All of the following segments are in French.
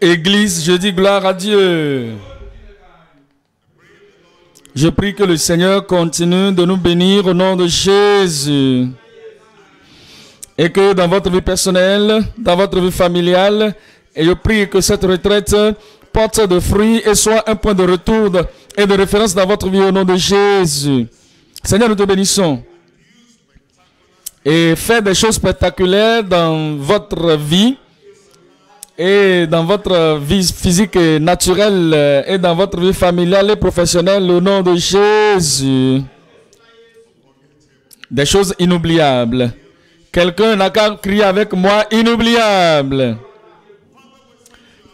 Église, je dis gloire à Dieu. Je prie que le Seigneur continue de nous bénir au nom de Jésus. Et que dans votre vie personnelle, dans votre vie familiale, et je prie que cette retraite porte de fruits et soit un point de retour et de référence dans votre vie au nom de Jésus. Seigneur, nous te bénissons. Et fais des choses spectaculaires dans votre vie et dans votre vie physique et naturelle et dans votre vie familiale et professionnelle au nom de Jésus. Des choses inoubliables. Quelqu'un n'a qu'à crier avec moi, inoubliable.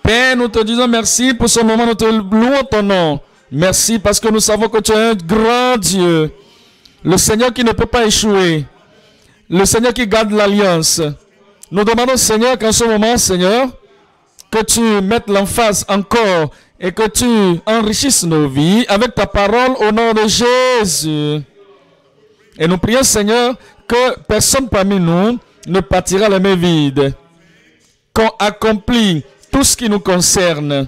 Père, nous te disons merci pour ce moment, nous te louons ton nom. Merci parce que nous savons que tu es un grand Dieu. Le Seigneur qui ne peut pas échouer. Le Seigneur qui garde l'alliance. Nous demandons, Seigneur, qu'en ce moment, Seigneur, que tu mettes l'emphase encore et que tu enrichisses nos vies avec ta parole au nom de Jésus. Et nous prions, Seigneur, que personne parmi nous ne partira les mains vides. Qu'on accomplit tout ce qui nous concerne.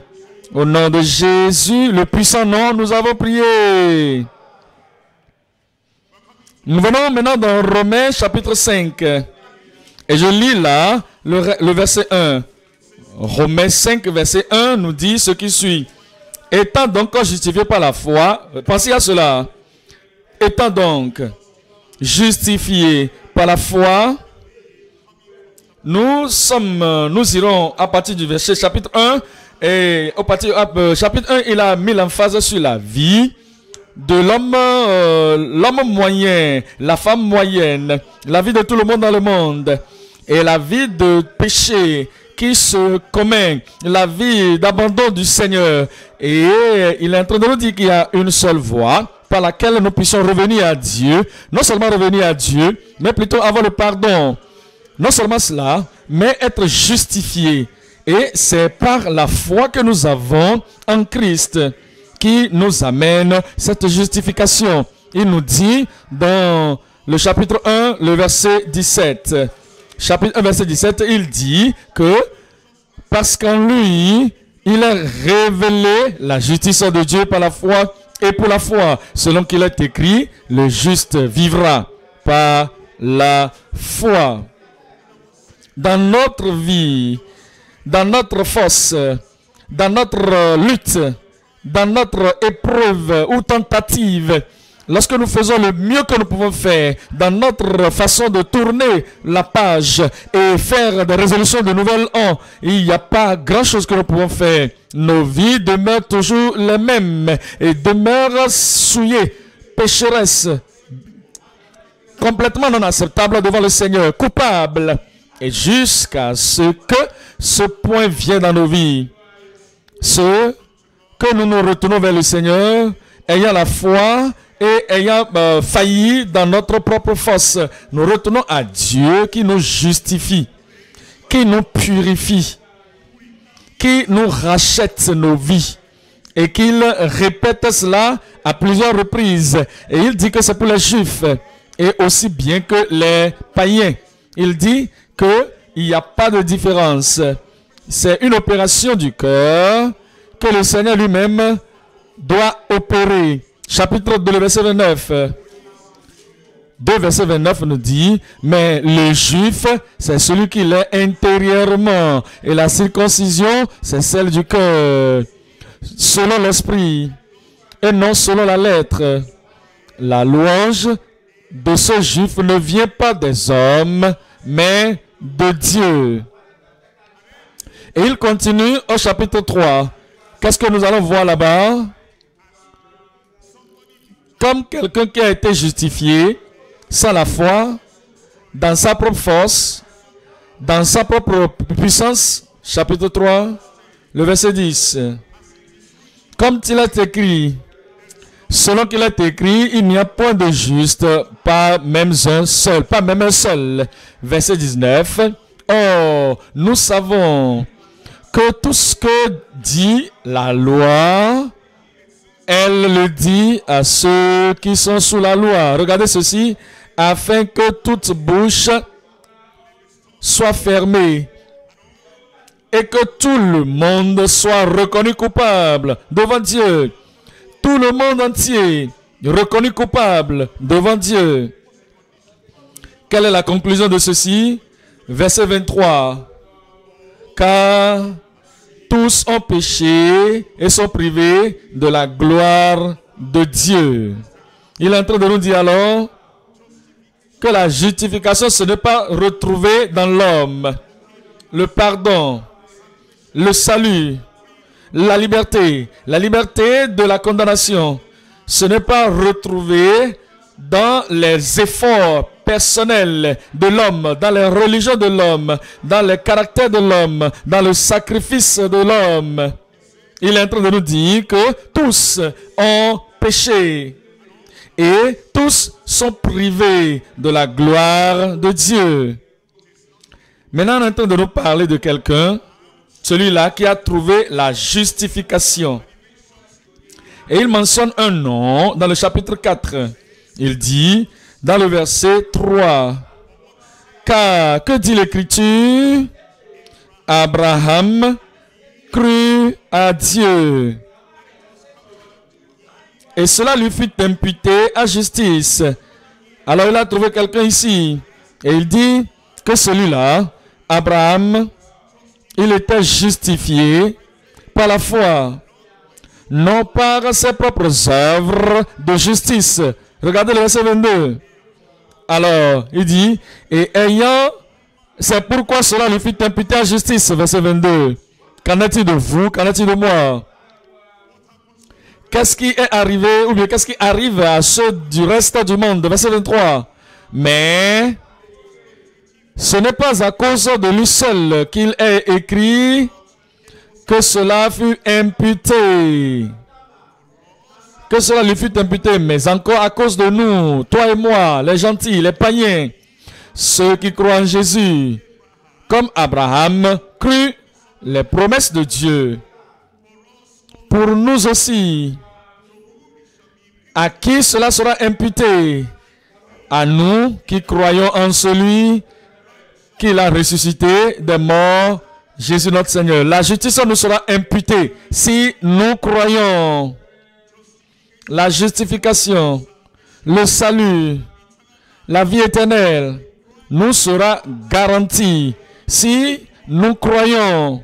Au nom de Jésus, le puissant nom, nous avons prié. Nous venons maintenant dans Romains chapitre 5. Et je lis là le verset 1. Romains 5, verset 1 nous dit ce qui suit. Étant donc justifiés par la foi, pensez à cela. Étant donc justifiés par la foi, nous irons à partir du verset chapitre 1. Et au partir du chapitre 1, il a mis l'emphase sur la vie de l'homme, l'homme moyen, la femme moyenne, la vie de tout le monde dans le monde, et la vie de péché qui se commet, la vie d'abandon du Seigneur. Et il est en train de nous dire qu'il y a une seule voie par laquelle nous puissions revenir à Dieu, non seulement revenir à Dieu, mais plutôt avoir le pardon. Non seulement cela, mais être justifié. Et c'est par la foi que nous avons en Christ qui nous amène cette justification. Il nous dit dans le chapitre 1, le verset 17. Chapitre 1, verset 17, il dit que parce qu'en lui, il a révélé la justice de Dieu par la foi et pour la foi. Selon qu'il est écrit, le juste vivra par la foi. Dans notre vie, dans notre force, dans notre lutte, dans notre épreuve ou tentative, lorsque nous faisons le mieux que nous pouvons faire, dans notre façon de tourner la page et faire des résolutions de nouvel an, il n'y a pas grand-chose que nous pouvons faire. Nos vies demeurent toujours les mêmes et demeurent souillées, pécheresses, complètement non acceptables devant le Seigneur, coupables, et jusqu'à ce que ce point vienne dans nos vies. Que nous nous retournons vers le Seigneur, ayant la foi et ayant failli dans notre propre force. Nous retournons à Dieu qui nous justifie, qui nous purifie, qui nous rachète nos vies. Et qu'il répète cela à plusieurs reprises. Et il dit que c'est pour les Juifs et aussi bien que les païens. Il dit qu'il n'y a pas de différence. C'est une opération du cœur que le Seigneur lui-même doit opérer. Chapitre 2, verset 29. 2, verset 29 nous dit, mais le juif, c'est celui qui l'est intérieurement. Et la circoncision, c'est celle du cœur, selon l'esprit, et non selon la lettre. La louange de ce juif ne vient pas des hommes, mais de Dieu. Et il continue au chapitre 3. Qu'est-ce que nous allons voir là-bas? Comme quelqu'un qui a été justifié sans la foi, dans sa propre force, dans sa propre puissance, chapitre 3, le verset 10. Comme il est écrit, selon qu'il est écrit, il n'y a point de juste, pas même un seul, pas même un seul. Verset 19. Or, nous savons que tout ce que dit la loi, elle le dit à ceux qui sont sous la loi. Regardez ceci, afin que toute bouche soit fermée et que tout le monde soit reconnu coupable devant Dieu. Tout le monde entier reconnu coupable devant Dieu. Quelle est la conclusion de ceci? Verset 23. Car tous ont péché et sont privés de la gloire de Dieu. Il est en train de nous dire alors que la justification, ce n'est pas retrouvé dans l'homme. Le pardon, le salut, la liberté de la condamnation, ce n'est pas retrouvé dans les efforts personnel de l'homme, dans les religions de l'homme, dans les caractères de l'homme, dans le sacrifice de l'homme. Il est en train de nous dire que tous ont péché et tous sont privés de la gloire de Dieu. Maintenant, on est en train de nous parler de quelqu'un, celui-là qui a trouvé la justification. Et il mentionne un nom dans le chapitre 4. Il dit... dans le verset 3, car, que dit l'Écriture? Abraham crut à Dieu, et cela lui fut imputé à justice. Alors il a trouvé quelqu'un ici, et il dit que celui-là, Abraham, il était justifié par la foi, non par ses propres œuvres de justice. Regardez le verset 22. Alors, il dit, et ayant, c'est pourquoi cela lui fut imputé à justice, verset 22. Qu'en est-il de vous? Qu'en est-il de moi? Qu'est-ce qui est arrivé, ou bien qu'est-ce qui arrive à ceux du reste du monde? Verset 23. Mais, ce n'est pas à cause de lui seul qu'il est écrit que cela fut imputé. Que cela lui fut imputé, mais encore à cause de nous, toi et moi, les gentils, les païens, ceux qui croient en Jésus, comme Abraham crut les promesses de Dieu. Pour nous aussi, à qui cela sera imputé? À nous qui croyons en celui qui l'a ressuscité des morts, Jésus notre Seigneur. La justice nous sera imputée si nous croyons. La justification, le salut, la vie éternelle nous sera garantie si nous croyons.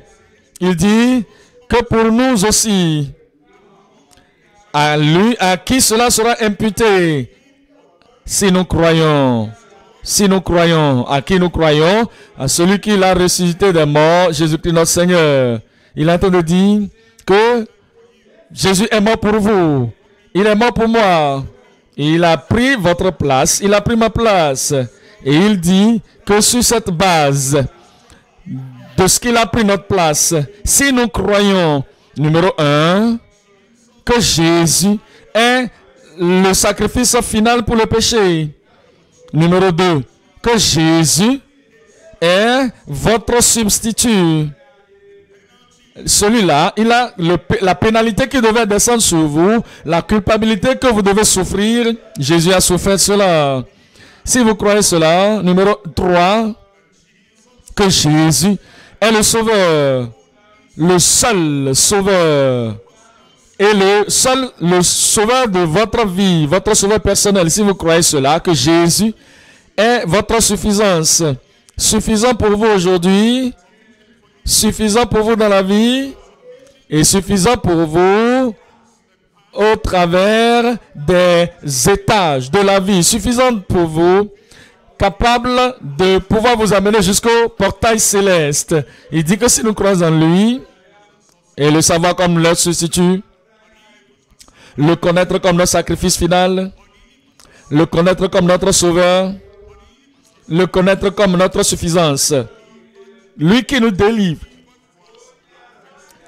Il dit que pour nous aussi, à lui à qui cela sera imputé, si nous croyons. Si nous croyons, à qui nous croyons? À celui qui l'a ressuscité des morts, Jésus-Christ notre Seigneur. Il entend de dire que Jésus est mort pour vous. Il est mort pour moi. Il a pris votre place. Il a pris ma place. Et il dit que sur cette base de ce qu'il a pris notre place, si nous croyons, numéro 1, que Jésus est le sacrifice final pour le péché. Numéro 2, que Jésus est votre substitut. Celui-là, il a la pénalité qui devait descendre sur vous, la culpabilité que vous devez souffrir. Jésus a souffert cela. Si vous croyez cela, numéro 3, que Jésus est le sauveur, le seul sauveur, et le sauveur de votre vie, votre sauveur personnel. Si vous croyez cela, que Jésus est votre suffisance, suffisant pour vous aujourd'hui, suffisant pour vous dans la vie et suffisant pour vous au travers des étages de la vie. Suffisant pour vous, capable de pouvoir vous amener jusqu'au portail céleste. Il dit que si nous croyons en lui et le savoir comme leur substitut, le connaître comme notre sacrifice final, le connaître comme notre sauveur, le connaître comme notre suffisance, lui qui nous délivre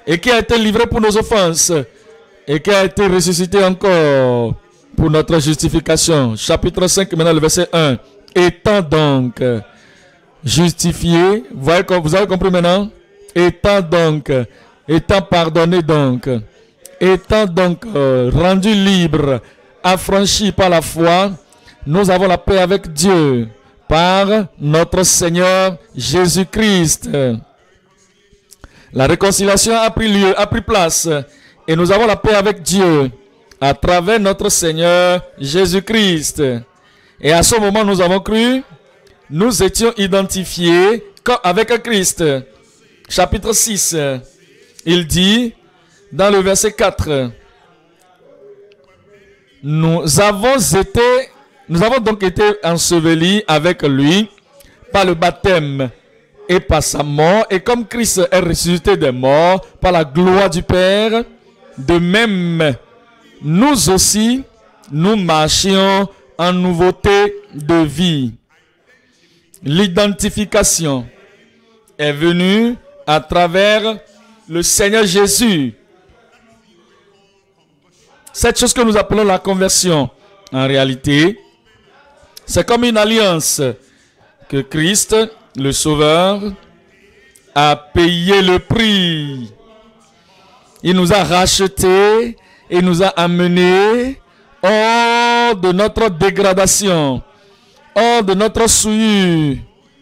et qui a été livré pour nos offenses et qui a été ressuscité encore pour notre justification. Chapitre 5, maintenant le verset 1. Étant donc justifié, vous avez compris maintenant? Étant pardonné donc, étant donc rendu libre, affranchi par la foi, nous avons la paix avec Dieu. Par notre Seigneur Jésus-Christ. La réconciliation a pris place et nous avons la paix avec Dieu à travers notre Seigneur Jésus-Christ. Et à ce moment, nous avons cru, nous étions identifiés avec Christ. Chapitre 6, il dit dans le verset 4, nous avons donc été ensevelis avec lui par le baptême et par sa mort. Et comme Christ est ressuscité des morts par la gloire du Père, de même, nous aussi, nous marchions en nouveauté de vie. L'identification est venue à travers le Seigneur Jésus. Cette chose que nous appelons la conversion, en réalité, c'est comme une alliance que Christ, le Sauveur, a payé le prix. Il nous a rachetés et nous a amenés hors de notre dégradation, hors de notre souillure.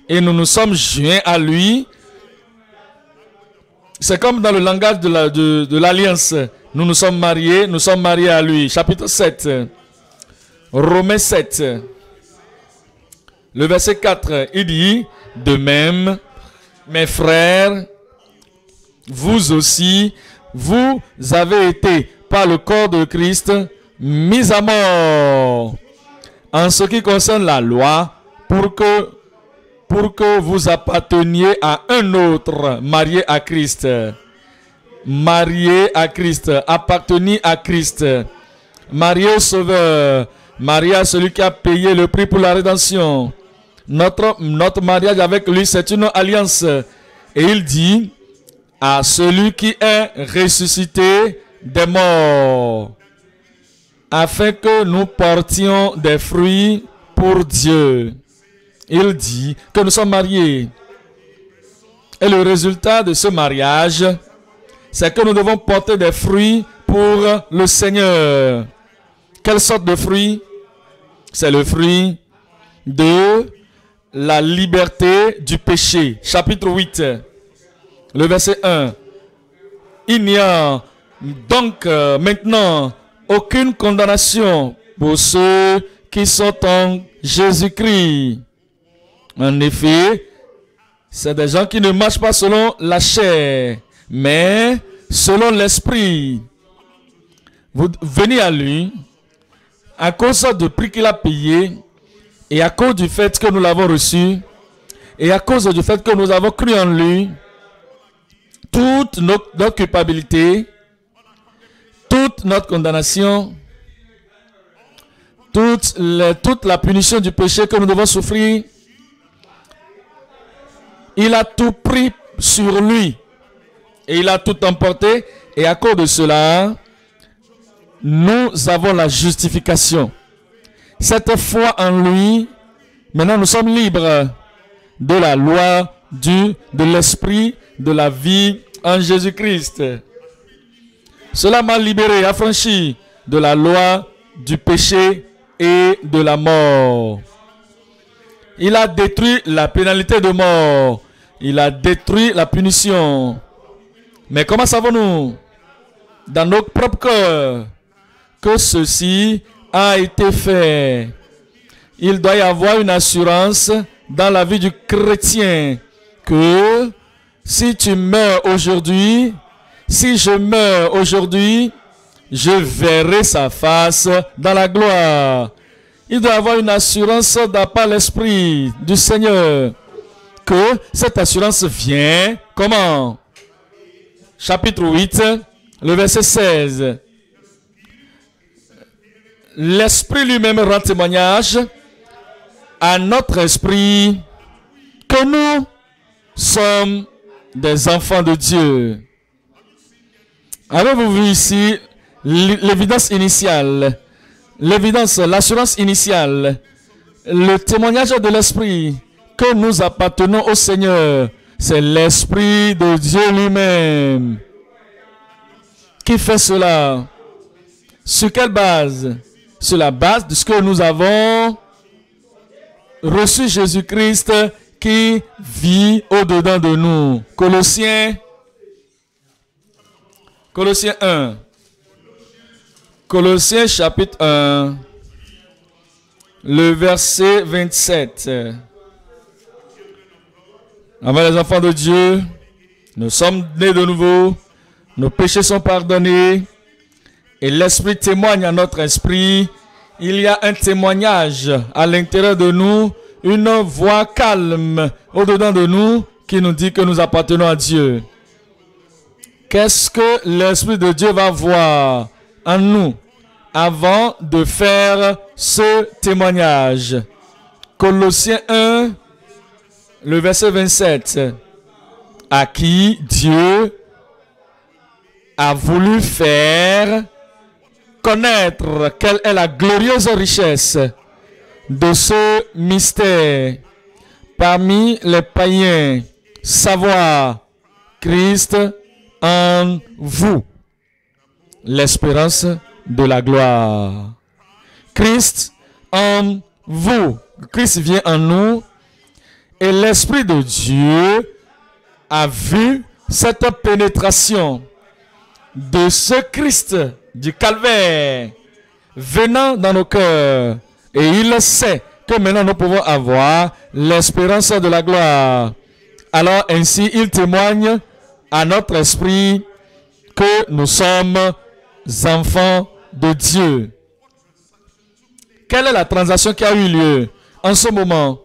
Et nous nous sommes joints à lui. C'est comme dans le langage de l'alliance. Nous nous sommes mariés à lui. Chapitre 7, Romains 7, le verset 4, il dit, « De même, mes frères, vous aussi, vous avez été, par le corps de Christ, mis à mort, en ce qui concerne la loi, pour que vous apparteniez à un autre, marié à Christ. » Marié à Christ, appartenir à Christ, marié au Sauveur, marié à celui qui a payé le prix pour la rédemption. Notre mariage avec lui, c'est une alliance. Et il dit, à celui qui est ressuscité des morts, afin que nous portions des fruits pour Dieu. Il dit que nous sommes mariés. Et le résultat de ce mariage, c'est que nous devons porter des fruits pour le Seigneur. Quelle sorte de fruits? C'est le fruit de la liberté du péché. Chapitre 8, le verset 1. Il n'y a donc maintenant aucune condamnation pour ceux qui sont en Jésus-Christ. En effet, c'est des gens qui ne marchent pas selon la chair, mais selon l'esprit. Vous venez à lui à cause du prix qu'il a payé et à cause du fait que nous l'avons reçu et à cause du fait que nous avons cru en lui. Toute notre culpabilité, toute notre condamnation, toute la punition du péché que nous devons souffrir, il a tout pris sur lui. Et il a tout emporté. Et à cause de cela, nous avons la justification. Cette foi en lui, maintenant nous sommes libres de la loi, de l'esprit, de la vie en Jésus-Christ. Cela m'a libéré, affranchi de la loi, du péché et de la mort. Il a détruit la pénalité de mort. Il a détruit la punition. Mais comment savons-nous, dans nos propres cœurs, que ceci a été fait? Il doit y avoir une assurance dans la vie du chrétien que si tu meurs aujourd'hui, si je meurs aujourd'hui, je verrai sa face dans la gloire. Il doit y avoir une assurance d'après l'Esprit du Seigneur que cette assurance vient. Comment? Chapitre 8, le verset 16. L'Esprit lui-même rend témoignage à notre esprit que nous sommes des enfants de Dieu. Avez-vous vu ici l'évidence initiale, l'assurance initiale, le témoignage de l'Esprit que nous appartenons au Seigneur? C'est l'Esprit de Dieu lui-même qui fait cela. Sur quelle base? Sur la base de ce que nous avons reçu Jésus-Christ qui vit au-dedans de nous. Colossiens Colossiens 1. Colossiens chapitre 1. Le verset 27. Avant les enfants de Dieu, nous sommes nés de nouveau. Nos péchés sont pardonnés. Et l'Esprit témoigne à notre esprit. Il y a un témoignage à l'intérieur de nous, une voix calme au-dedans de nous qui nous dit que nous appartenons à Dieu. Qu'est-ce que l'Esprit de Dieu va voir en nous avant de faire ce témoignage? Colossiens 1, le verset 27. À qui Dieu a voulu faire connaître quelle est la glorieuse richesse de ce mystère parmi les païens, savoir Christ en vous, l'espérance de la gloire. Christ en vous, Christ vient en nous, et l'Esprit de Dieu a vu cette pénétration de ce Christ du calvaire venant dans nos cœurs, et il sait que maintenant nous pouvons avoir l'espérance de la gloire. Alors ainsi il témoigne à notre esprit que nous sommes enfants de Dieu. Quelle est la transaction qui a eu lieu en ce moment?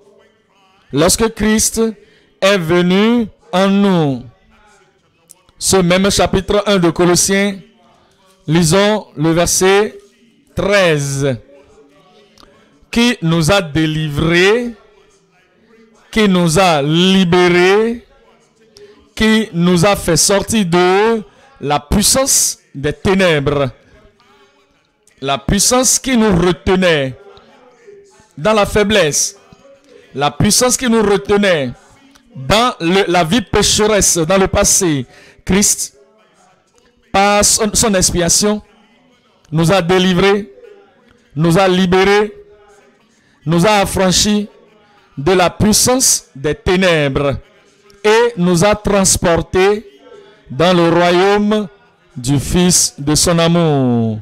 Lorsque Christ est venu en nous, ce même chapitre 1 de Colossiens, lisons le verset 13. Qui nous a délivrés, qui nous a libérés, qui nous a fait sortir de la puissance des ténèbres, la puissance qui nous retenait dans la faiblesse, la puissance qui nous retenait dans la vie pécheresse, dans le passé. Christ, par son expiation, nous a délivrés, nous a libérés, nous a affranchis de la puissance des ténèbres et nous a transportés dans le royaume du Fils de son amour,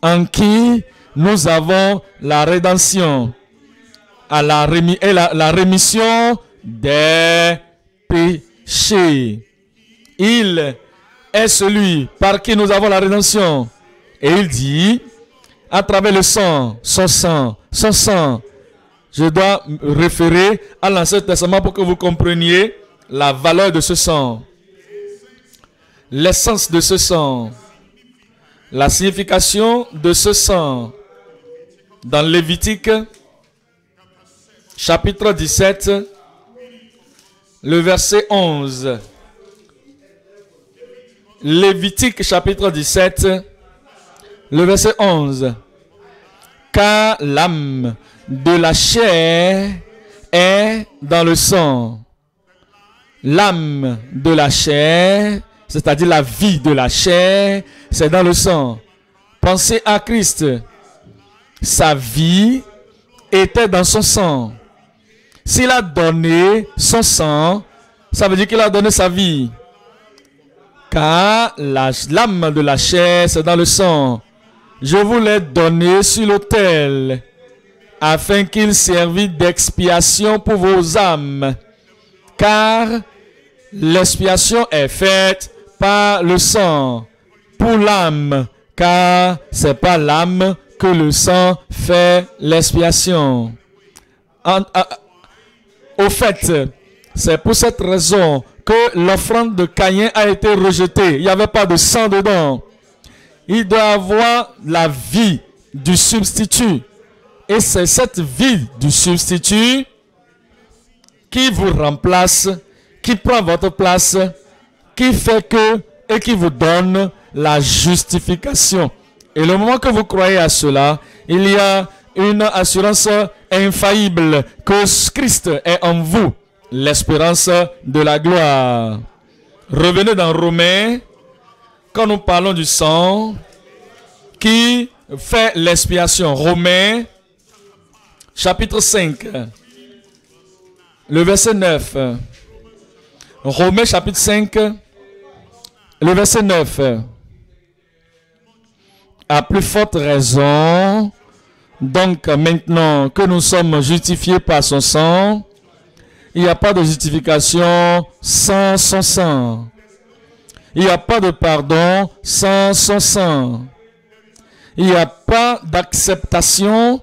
en qui nous avons la rédemption et la rémission des péchés. Il est celui par qui nous avons la rédemption. Et il dit, à travers le sang, son sang, son sang. Je dois référer à l'Ancien Testament pour que vous compreniez la valeur de ce sang, l'essence de ce sang, la signification de ce sang. Dans Lévitique, chapitre 17, le verset 11. Lévitique chapitre 17, le verset 11. Car l'âme de la chair est dans le sang. L'âme de la chair, c'est-à-dire la vie de la chair, c'est dans le sang. Pensez à Christ. Sa vie était dans son sang. S'il a donné son sang, ça veut dire qu'il a donné sa vie. Car l'âme de la chair, c'est dans le sang. Je vous l'ai donné sur l'autel, afin qu'il servit d'expiation pour vos âmes. Car l'expiation est faite par le sang, pour l'âme. Car c'est par l'âme que le sang fait l'expiation. Au fait, c'est pour cette raison que l'offrande de Caïn a été rejetée. Il n'y avait pas de sang dedans. Il doit avoir la vie du substitut. Et c'est cette vie du substitut qui vous remplace, qui prend votre place, qui fait que et qui vous donne la justification. Et le moment que vous croyez à cela, il y a une assurance infaillible que Christ est en vous, l'espérance de la gloire. Revenez dans Romains, quand nous parlons du sang qui fait l'expiation. Romains, chapitre 5, le verset 9. Romains, chapitre 5, le verset 9. à plus forte raison, donc maintenant que nous sommes justifiés par son sang, il n'y a pas de justification sans son sang. Il n'y a pas de pardon sans son sang. Il n'y a pas d'acceptation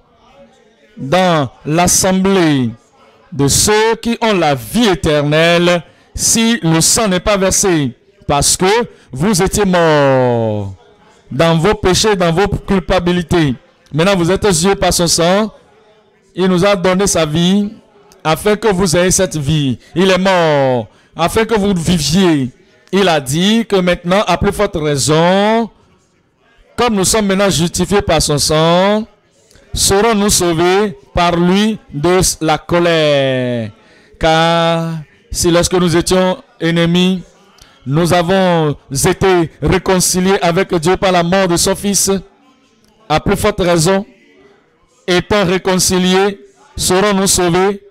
dans l'assemblée de ceux qui ont la vie éternelle si le sang n'est pas versé. Parce que vous étiez morts dans vos péchés, dans vos culpabilités. Maintenant, vous êtes justifiés par son sang. Il nous a donné sa vie afin que vous ayez cette vie. Il est mort afin que vous viviez. Il a dit que maintenant, à plus forte raison, comme nous sommes maintenant justifiés par son sang, serons-nous sauvés par lui de la colère. Car si lorsque nous étions ennemis, nous avons été réconciliés avec Dieu par la mort de son Fils, à plus forte raison, étant réconciliés, serons-nous sauvés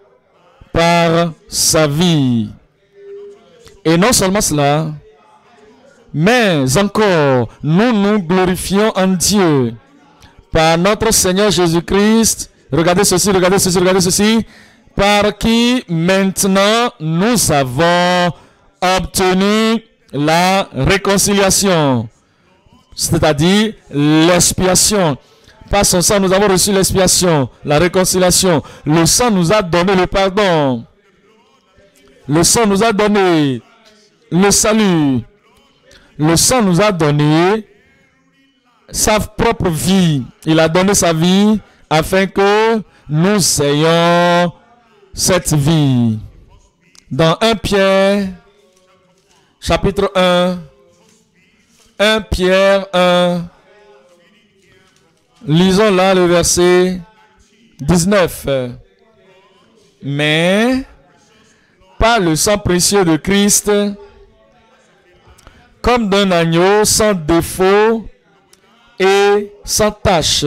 par sa vie. Et non seulement cela, mais encore, nous nous glorifions en Dieu par notre Seigneur Jésus-Christ. Regardez ceci, regardez ceci, regardez ceci. Par qui maintenant nous avons obtenu la réconciliation, c'est-à-dire l'expiation. Par son sang, nous avons reçu l'expiation, la réconciliation. Le sang nous a donné le pardon. Le sang nous a donné le salut. Le sang nous a donné sa propre vie. Il a donné sa vie afin que nous ayons cette vie. Dans 1 Pierre, chapitre 1, 1 Pierre 1, lisons là le verset 19. Mais par le sang précieux de Christ, comme d'un agneau sans défaut et sans tache.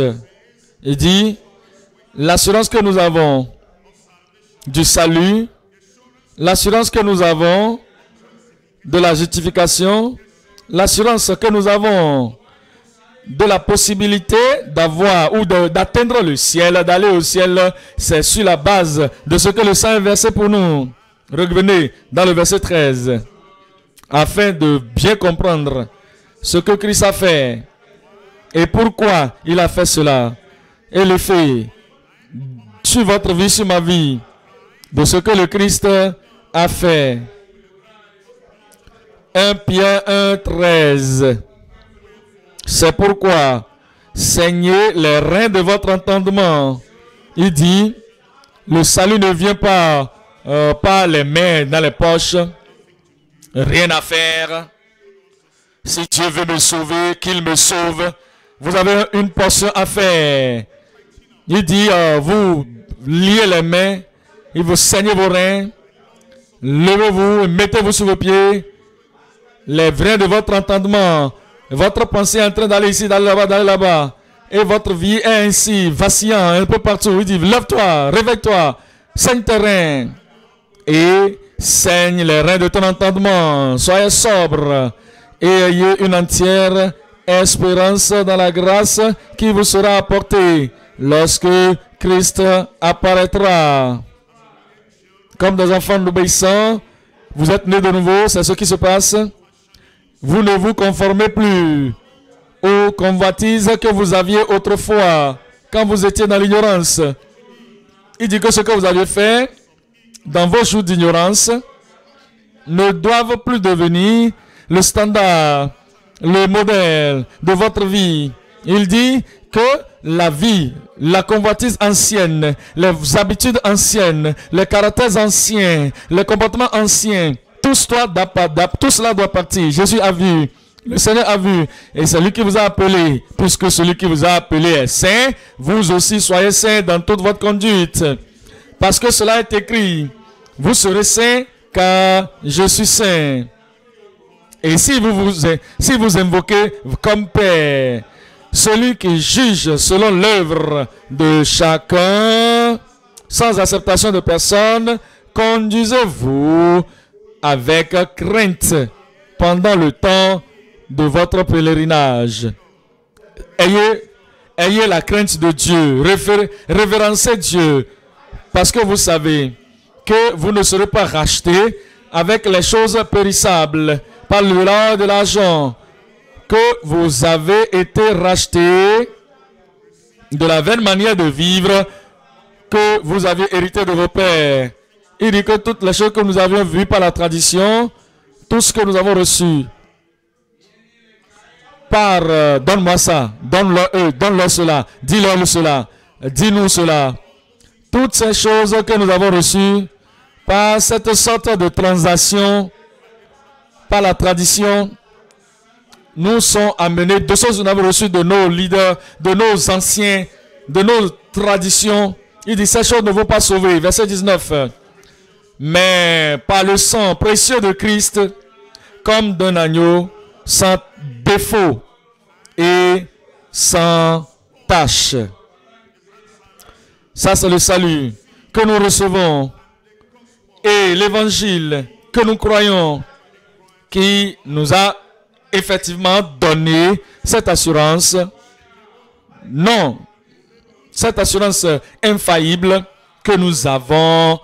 Il dit, l'assurance que nous avons du salut, l'assurance que nous avons de la justification, l'assurance que nous avons de la possibilité d'avoir ou d'atteindre le ciel, d'aller au ciel, c'est sur la base de ce que le sang est versé pour nous. Revenez dans le verset 13, afin de bien comprendre ce que Christ a fait et pourquoi il a fait cela. Et le fait sur votre vie, sur ma vie, de ce que le Christ a fait. 1 Pierre 1, 13. C'est pourquoi saignez les reins de votre entendement. Il dit, le salut ne vient pas par les mains dans les poches, rien à faire. Si Dieu veut me sauver, qu'il me sauve. Vous avez une portion à faire. Il dit, vous liez les mains, il vous saignez vos reins, levez-vous, mettez-vous sur vos pieds, les reins de votre entendement, votre pensée est en train d'aller ici, d'aller là-bas, d'aller là-bas, et votre vie est ainsi, vacillant, un peu partout. Il dit, lève-toi, réveille-toi, saigne tes reins. Et saigne les reins de ton entendement. Soyez sobre et ayez une entière espérance dans la grâce qui vous sera apportée lorsque Christ apparaîtra. Comme des enfants d'obéissants, vous êtes nés de nouveau, c'est ce qui se passe. Vous ne vous conformez plus aux convoitises que vous aviez autrefois quand vous étiez dans l'ignorance. Il dit que ce que vous aviez fait dans vos jours d'ignorance ne doivent plus devenir le standard, le modèle de votre vie. Il dit que la vie, la convoitise ancienne, les habitudes anciennes, les caractères anciens, les comportements anciens, tout cela doit partir. Jésus a vu, le Seigneur a vu, et c'est lui qui vous a appelé. Puisque celui qui vous a appelé est saint, vous aussi soyez saints dans toute votre conduite. Parce que cela est écrit, vous serez saints car je suis saint. Et si vous invoquez comme Père celui qui juge selon l'œuvre de chacun, sans acceptation de personne, conduisez-vous avec crainte pendant le temps de votre pèlerinage. Ayez la crainte de Dieu. Révérencez Dieu. Parce que vous savez que vous ne serez pas rachetés avec les choses périssables par le l'or de l'argent, que vous avez été rachetés de la vaine manière de vivre que vous aviez hérité de vos pères. Il dit que toutes les choses que nous avions vues par la tradition, tout ce que nous avons reçu, par donne-moi ça, donne-leur cela, dis-leur cela, dis-nous cela. Toutes ces choses que nous avons reçues par cette sorte de transaction, par la tradition, nous sont amenés. De choses que nous avons reçues de nos leaders, de nos anciens, de nos traditions. Il dit, ces choses ne vont pas sauver. Verset 19. Mais par le sang précieux de Christ, comme d'un agneau, sans défaut et sans tache. Ça, c'est le salut que nous recevons et l'évangile que nous croyons qui nous a effectivement donné cette assurance. Non, cette assurance infaillible que nous avons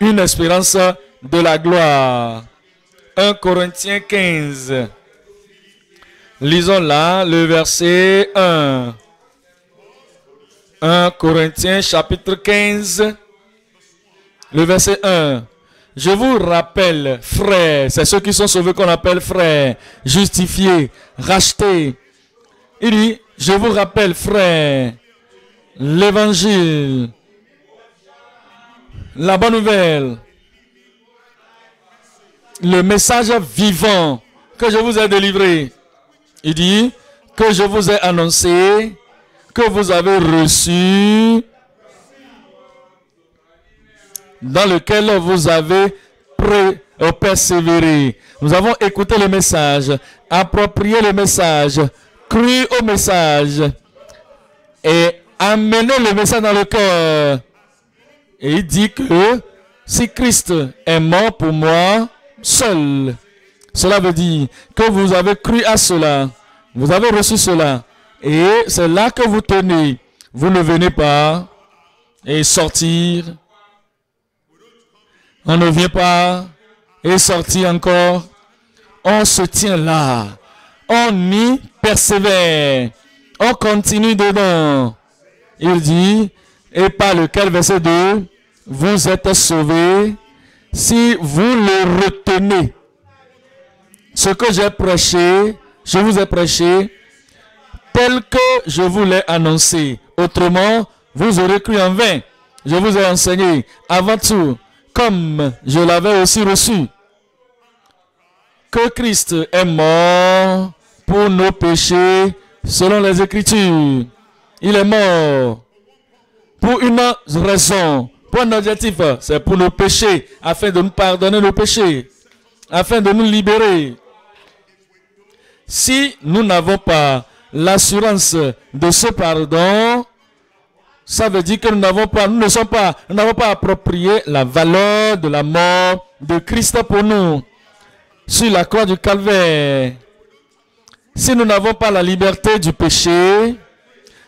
une espérance de la gloire. 1 Corinthiens 15. Lisons là le verset 1. 1 Corinthiens chapitre 15, le verset 1. Je vous rappelle, frères, c'est ceux qui sont sauvés qu'on appelle frères, justifiés, rachetés. Il dit, je vous rappelle, frères, l'évangile, la bonne nouvelle, le message vivant que je vous ai délivré. Il dit, que je vous ai annoncé, que vous avez reçu, dans lequel vous avez persévéré. Nous avons écouté le message, approprié le message, cru au message et amené le message dans le cœur. Et il dit que si Christ est mort pour moi seul, cela veut dire que vous avez cru à cela, vous avez reçu cela. Et c'est là que vous tenez. Vous ne venez pas et sortir. On ne vient pas et sortir encore. On se tient là. On y persévère. On continue dedans. Il dit, et par lequel, verset 2, vous êtes sauvés si vous le retenez. Ce que j'ai prêché, je vous ai prêché, tel que je vous l'ai annoncé. Autrement, vous aurez cru en vain. Je vous ai enseigné avant tout, comme je l'avais aussi reçu, que Christ est mort pour nos péchés, selon les Écritures. Il est mort pour une raison, pour un objectif, c'est pour nos péchés, afin de nous pardonner nos péchés, afin de nous libérer. Si nous n'avons pas l'assurance de ce pardon, ça veut dire que nous n'avons pas approprié la valeur de la mort de Christ pour nous sur la croix du Calvaire. Si nous n'avons pas la liberté du péché,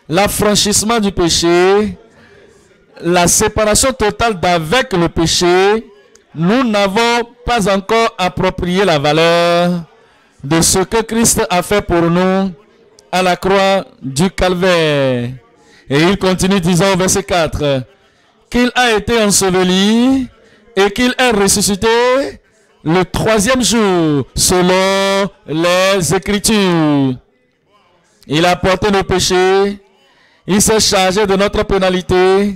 l'affranchissement du péché, la séparation totale d'avec le péché, nous n'avons pas encore approprié la valeur de ce que Christ a fait pour nous à la croix du Calvaire. Et il continue disant au verset 4, qu'il a été enseveli et qu'il est ressuscité le troisième jour selon les Écritures. Il a porté nos péchés, il s'est chargé de notre pénalité,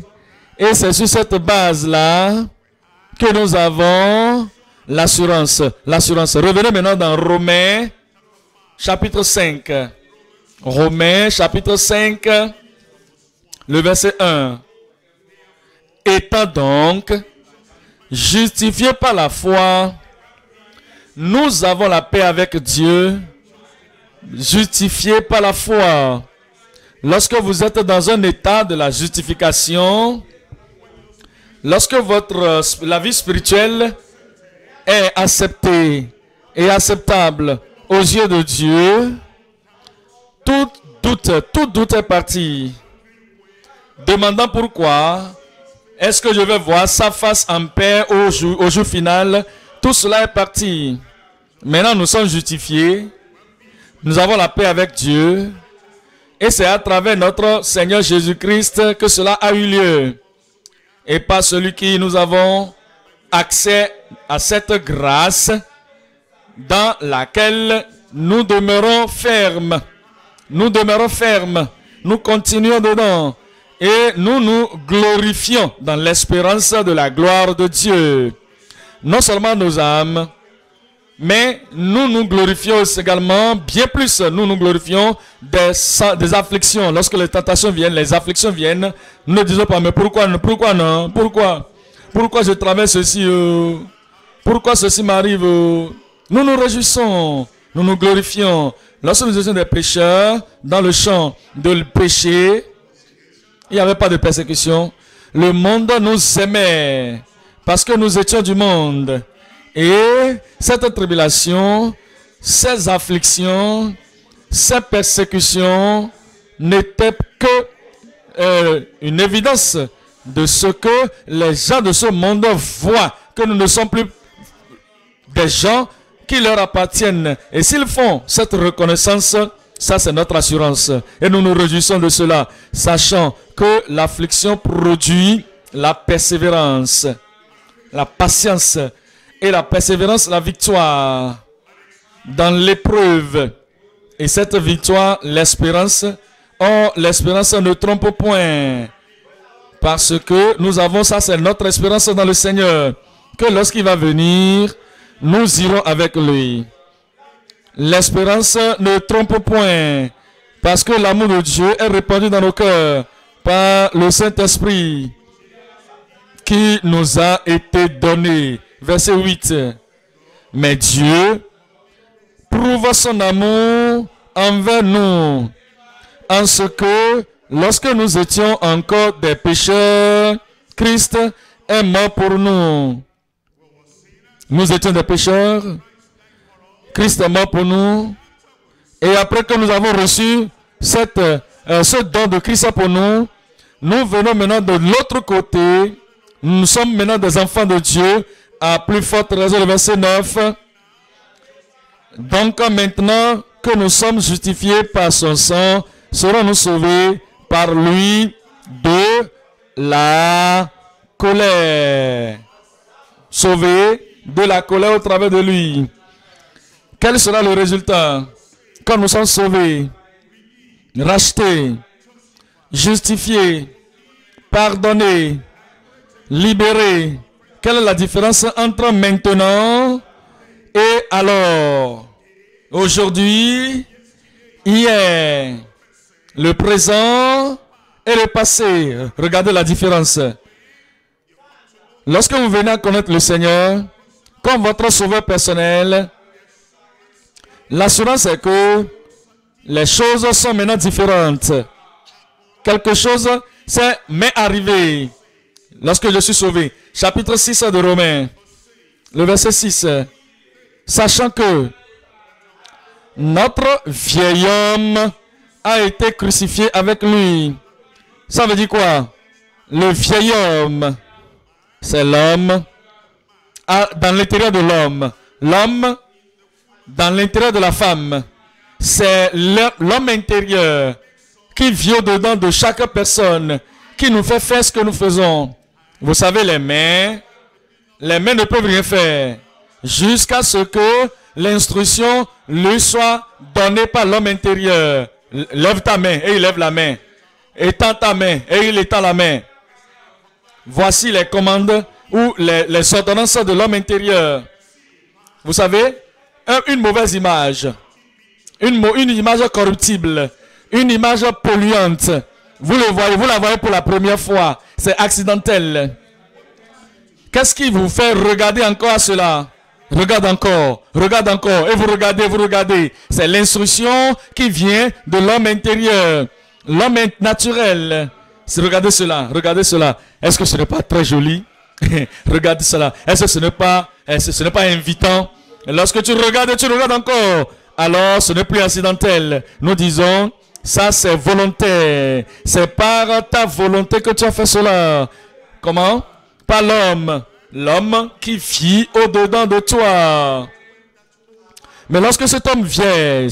et c'est sur cette base-là que nous avons l'assurance. L'assurance. Revenez maintenant dans Romains chapitre 5. Romains chapitre 5, le verset 1. Étant donc justifiés par la foi, nous avons la paix avec Dieu, justifiés par la foi. Lorsque vous êtes dans un état de la justification, lorsque la vie spirituelle est acceptée et acceptable aux yeux de Dieu, tout doute tout doute est parti. Demandant pourquoi, est-ce que je vais voir sa face en paix au jour final? Tout cela est parti. Maintenant, nous sommes justifiés. Nous avons la paix avec Dieu. Et c'est à travers notre Seigneur Jésus-Christ que cela a eu lieu. Et par celui qui nous avons accès à cette grâce dans laquelle nous demeurons fermes. Nous demeurons fermes. Nous continuons dedans. Et nous nous glorifions dans l'espérance de la gloire de Dieu. Non seulement nos âmes, mais nous nous glorifions également, bien plus, nous nous glorifions des afflictions. Lorsque les tentations viennent, les afflictions viennent, nous ne disons pas, mais pourquoi je traverse ceci, pourquoi ceci m'arrive, nous nous réjouissons, nous nous glorifions. Lorsque nous étions des pécheurs, dans le champ de péché, il n'y avait pas de persécution. Le monde nous aimait parce que nous étions du monde. Et cette tribulation, ces afflictions, ces persécutions n'étaient que une évidence de ce que les gens de ce monde voient, que nous ne sommes plus des gens qui leur appartiennent. Et s'ils font cette reconnaissance, ça, c'est notre assurance. Et nous nous réjouissons de cela, sachant que l'affliction produit la persévérance, la patience, et la persévérance, la victoire dans l'épreuve. Et cette victoire, l'espérance, oh, l'espérance ne trompe point. Parce que nous avons ça, c'est notre espérance dans le Seigneur. Que lorsqu'il va venir, nous irons avec lui. L'espérance ne trompe point, parce que l'amour de Dieu est répandu dans nos cœurs par le Saint-Esprit qui nous a été donné. Verset 8. Mais Dieu prouve son amour envers nous, en ce que lorsque nous étions encore des pécheurs, Christ est mort pour nous. Nous étions des pécheurs. Christ est mort pour nous. Et après que nous avons reçu ce don de Christ pour nous, nous venons maintenant de l'autre côté. Nous sommes maintenant des enfants de Dieu. À plus forte raison, le verset 9. Donc maintenant que nous sommes justifiés par son sang, serons-nous sauvés par lui de la colère. Sauvés de la colère au travers de lui. Quel sera le résultat quand nous sommes sauvés, rachetés, justifiés, pardonnés, libérés? Quelle est la différence entre maintenant et alors? Aujourd'hui, hier, le présent et le passé. Regardez la différence. Lorsque vous venez à connaître le Seigneur comme votre sauveur personnel, l'assurance est que les choses sont maintenant différentes. Quelque chose m'est arrivé lorsque je suis sauvé. Chapitre 6 de Romains, le verset 6. Sachant que notre vieil homme a été crucifié avec lui. Ça veut dire quoi? Le vieil homme, c'est l'homme dans l'intérieur de l'homme. L'homme dans l'intérieur de la femme. C'est l'homme intérieur qui vit au-dedans de chaque personne, qui nous fait faire ce que nous faisons. Vous savez, les mains ne peuvent rien faire jusqu'à ce que l'instruction lui soit donnée par l'homme intérieur. Lève ta main, et il lève la main. Étends ta main, et il étend la main. Voici les commandes ou les ordonnances de l'homme intérieur. Vous savez, une mauvaise image, une image corruptible, une image polluante. Vous la voyez pour la première fois. C'est accidentel. Qu'est-ce qui vous fait regarder encore à cela? Regarde encore. Et vous regardez. C'est l'instruction qui vient de l'homme intérieur. L'homme naturel. Regardez cela. Est-ce que ce n'est pas très joli? Regardez cela. Est-ce que ce n'est pas invitant? Lorsque tu regardes encore, alors ce n'est plus accidentel. Nous disons, Ça, c'est volonté. C'est par ta volonté que tu as fait cela. Comment? Par l'homme. L'homme qui vit au-dedans de toi. Mais lorsque cet homme vient,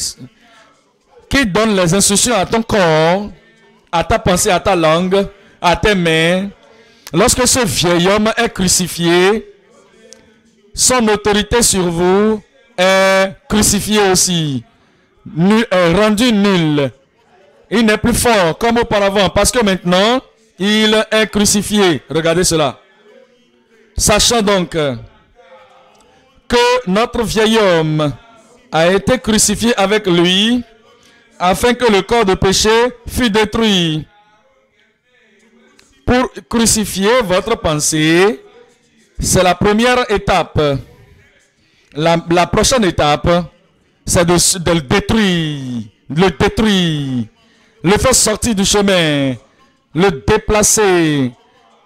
qui donne les instructions à ton corps, à ta pensée, à ta langue, à tes mains, lorsque ce vieil homme est crucifié, son autorité sur vous est crucifiée aussi, rendue nulle. Il n'est plus fort comme auparavant, parce que maintenant, il est crucifié. Regardez cela. Sachant donc que notre vieil homme a été crucifié avec lui, afin que le corps de péché fût détruit. Pour crucifier votre pensée, c'est la première étape. La prochaine étape, c'est de le détruire. Le détruire. Le faire sortir du chemin. Le déplacer.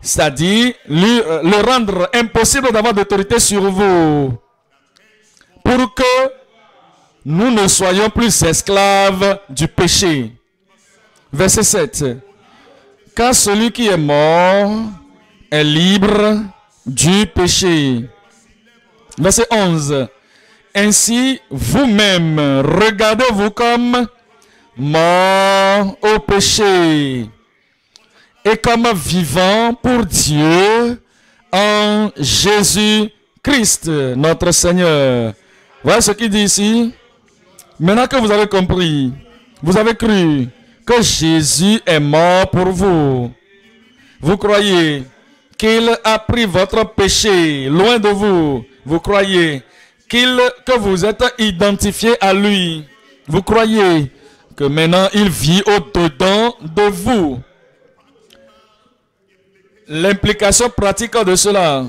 C'est-à-dire le rendre impossible d'avoir d'autorité sur vous. Pour que nous ne soyons plus esclaves du péché. Verset 7. Car celui qui est mort est libre du péché. Verset 11. Ainsi, vous-même, regardez-vous comme mort au péché et comme vivant pour Dieu en Jésus-Christ, notre Seigneur. Voilà ce qu'il dit ici. Maintenant que vous avez compris, vous avez cru que Jésus est mort pour vous. Vous croyez qu'il a pris votre péché loin de vous. Vous croyez que vous êtes identifié à lui. Vous croyez que maintenant il vit au-dedans de vous. L'implication pratique de cela,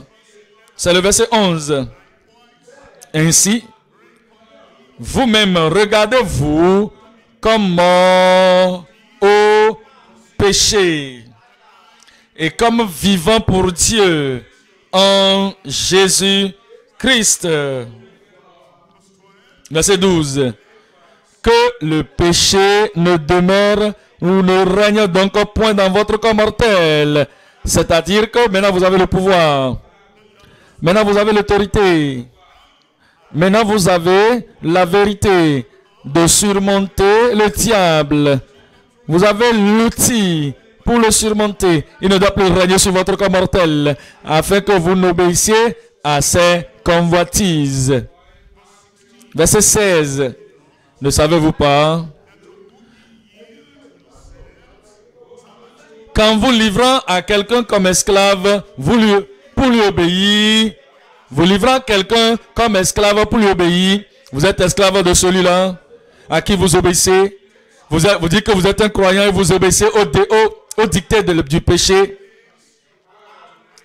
c'est le verset 11. Ainsi, vous-même, regardez-vous comme mort au péché et comme vivant pour Dieu en Jésus-Christ. Verset 12. Que le péché ne demeure ou ne règne donc point dans votre corps mortel. C'est-à-dire que maintenant vous avez le pouvoir. Maintenant vous avez l'autorité. Maintenant vous avez la vérité de surmonter le diable. Vous avez l'outil pour le surmonter. Il ne doit plus régner sur votre corps mortel afin que vous n'obéissiez à ses convoitises. Verset 16. Ne savez-vous pas? Qu'en vous livrant à quelqu'un comme esclave, vous êtes esclave de celui-là à qui vous obéissez. Vous dites que vous êtes un croyant et vous obéissez au dicté du péché.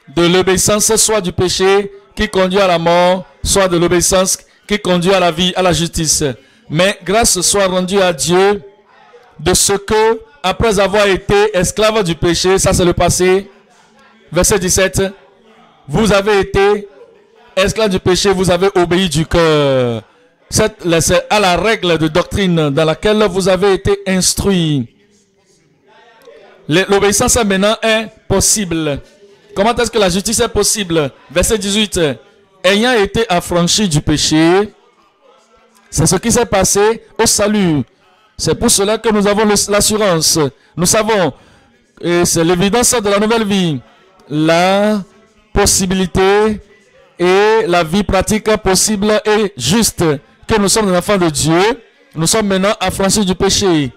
De l'obéissance soit du péché qui conduit à la mort, soit de l'obéissance qui conduit à la vie, à la justice. Mais grâce soit rendue à Dieu de ce que, après avoir été esclave du péché, ça c'est le passé. Verset 17. Vous avez été esclave du péché, vous avez obéi du cœur. C'est à la règle de doctrine dans laquelle vous avez été instruit. L'obéissance maintenant est possible. Comment est-ce que la justice est possible? Verset 18. Ayant été affranchi du péché, c'est ce qui s'est passé au salut. C'est pour cela que nous avons l'assurance. Nous savons, et c'est l'évidence de la nouvelle vie, la possibilité et la vie pratique possible et juste que nous sommes des enfants de Dieu. Nous sommes maintenant affranchis du péché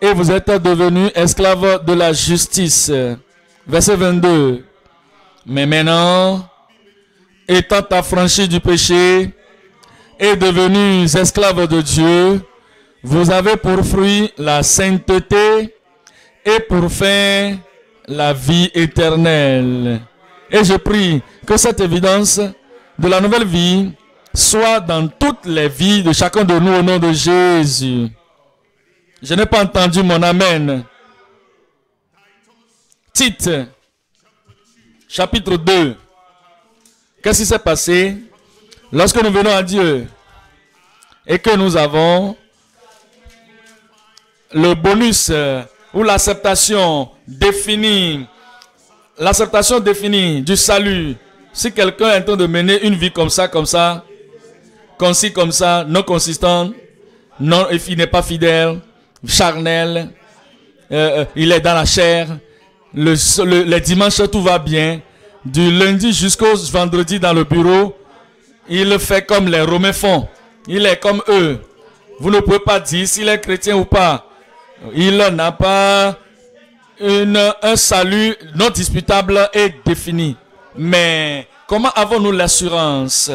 et vous êtes devenus esclaves de la justice. Verset 22. Mais maintenant, étant affranchis du péché et devenus esclaves de Dieu, vous avez pour fruit la sainteté et pour fin la vie éternelle. Et je prie que cette évidence de la nouvelle vie soit dans toutes les vies de chacun de nous au nom de Jésus. Je n'ai pas entendu mon amen. Tite, chapitre 2. Qu'est-ce qui s'est passé lorsque nous venons à Dieu et que nous avons le bonus ou l'acceptation définie du salut, si quelqu'un est en train de mener une vie comme ça, concis comme ça, non consistante, non, il n'est pas fidèle, charnel, il est dans la chair, les dimanches tout va bien, du lundi jusqu'au vendredi dans le bureau, il fait comme les Romains font, il est comme eux. Vous ne pouvez pas dire s'il est chrétien ou pas. Il n'a pas un salut non disputable et défini. Mais comment avons-nous l'assurance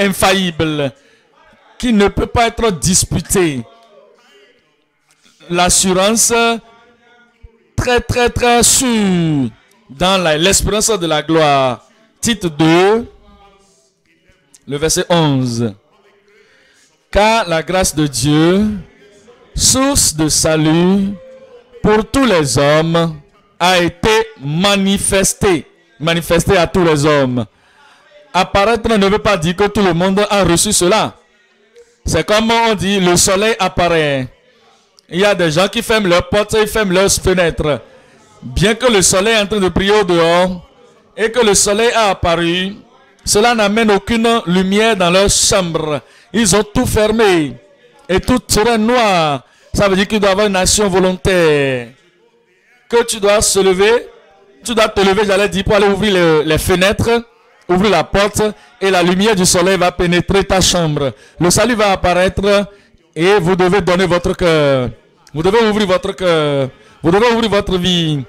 infaillible qui ne peut pas être disputée? L'assurance très très très sûre dans l'espérance de la gloire. Titre 2, le verset 11. Car la grâce de Dieu, source de salut pour tous les hommes, a été manifestée à tous les hommes. Apparaître ne veut pas dire que tout le monde a reçu cela. C'est comme on dit, le soleil apparaît. Il y a des gens qui ferment leurs portes, ils ferment leurs fenêtres. Bien que le soleil est en train de briller au dehors et que le soleil a apparu, cela n'amène aucune lumière dans leur chambre. Ils ont tout fermé et tout sera noir. Ça veut dire qu'il doit y avoir une action volontaire. Que tu dois se lever, tu dois te lever, j'allais dire, pour aller ouvrir les fenêtres, ouvrir la porte et la lumière du soleil va pénétrer ta chambre. Le salut va apparaître et vous devez donner votre cœur. Vous devez ouvrir votre cœur. Vous devez ouvrir votre vie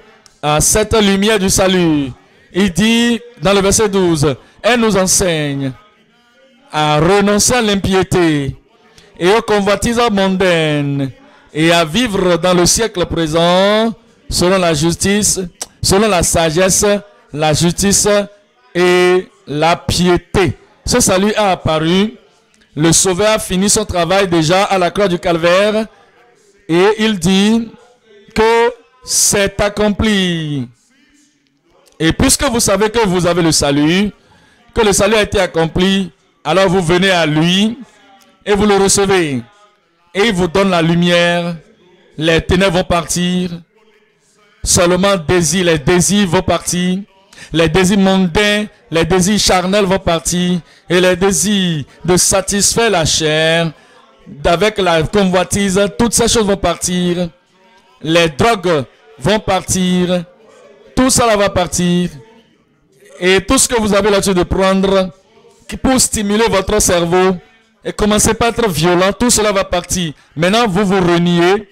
à cette lumière du salut. Il dit dans le verset 12, elle nous enseigne à renoncer à l'impiété et aux convoitises mondaines et à vivre dans le siècle présent selon la justice, selon la sagesse, la justice et la piété. Ce salut a apparu, le Sauveur a fini son travail déjà à la croix du Calvaire et il dit que c'est accompli. Et puisque vous savez que vous avez le salut, que le salut a été accompli, alors vous venez à lui et vous le recevez. Et il vous donne la lumière. Les ténèbres vont partir. Seulement les désirs vont partir. Les désirs mondains, les désirs charnels vont partir. Et les désirs de satisfaire la chair, avec la convoitise, toutes ces choses vont partir. Les drogues vont partir. Tout cela va partir. Et tout ce que vous avez l'habitude de prendre, pour stimuler votre cerveau et commencer par être violent, tout cela va partir. Maintenant, vous reniez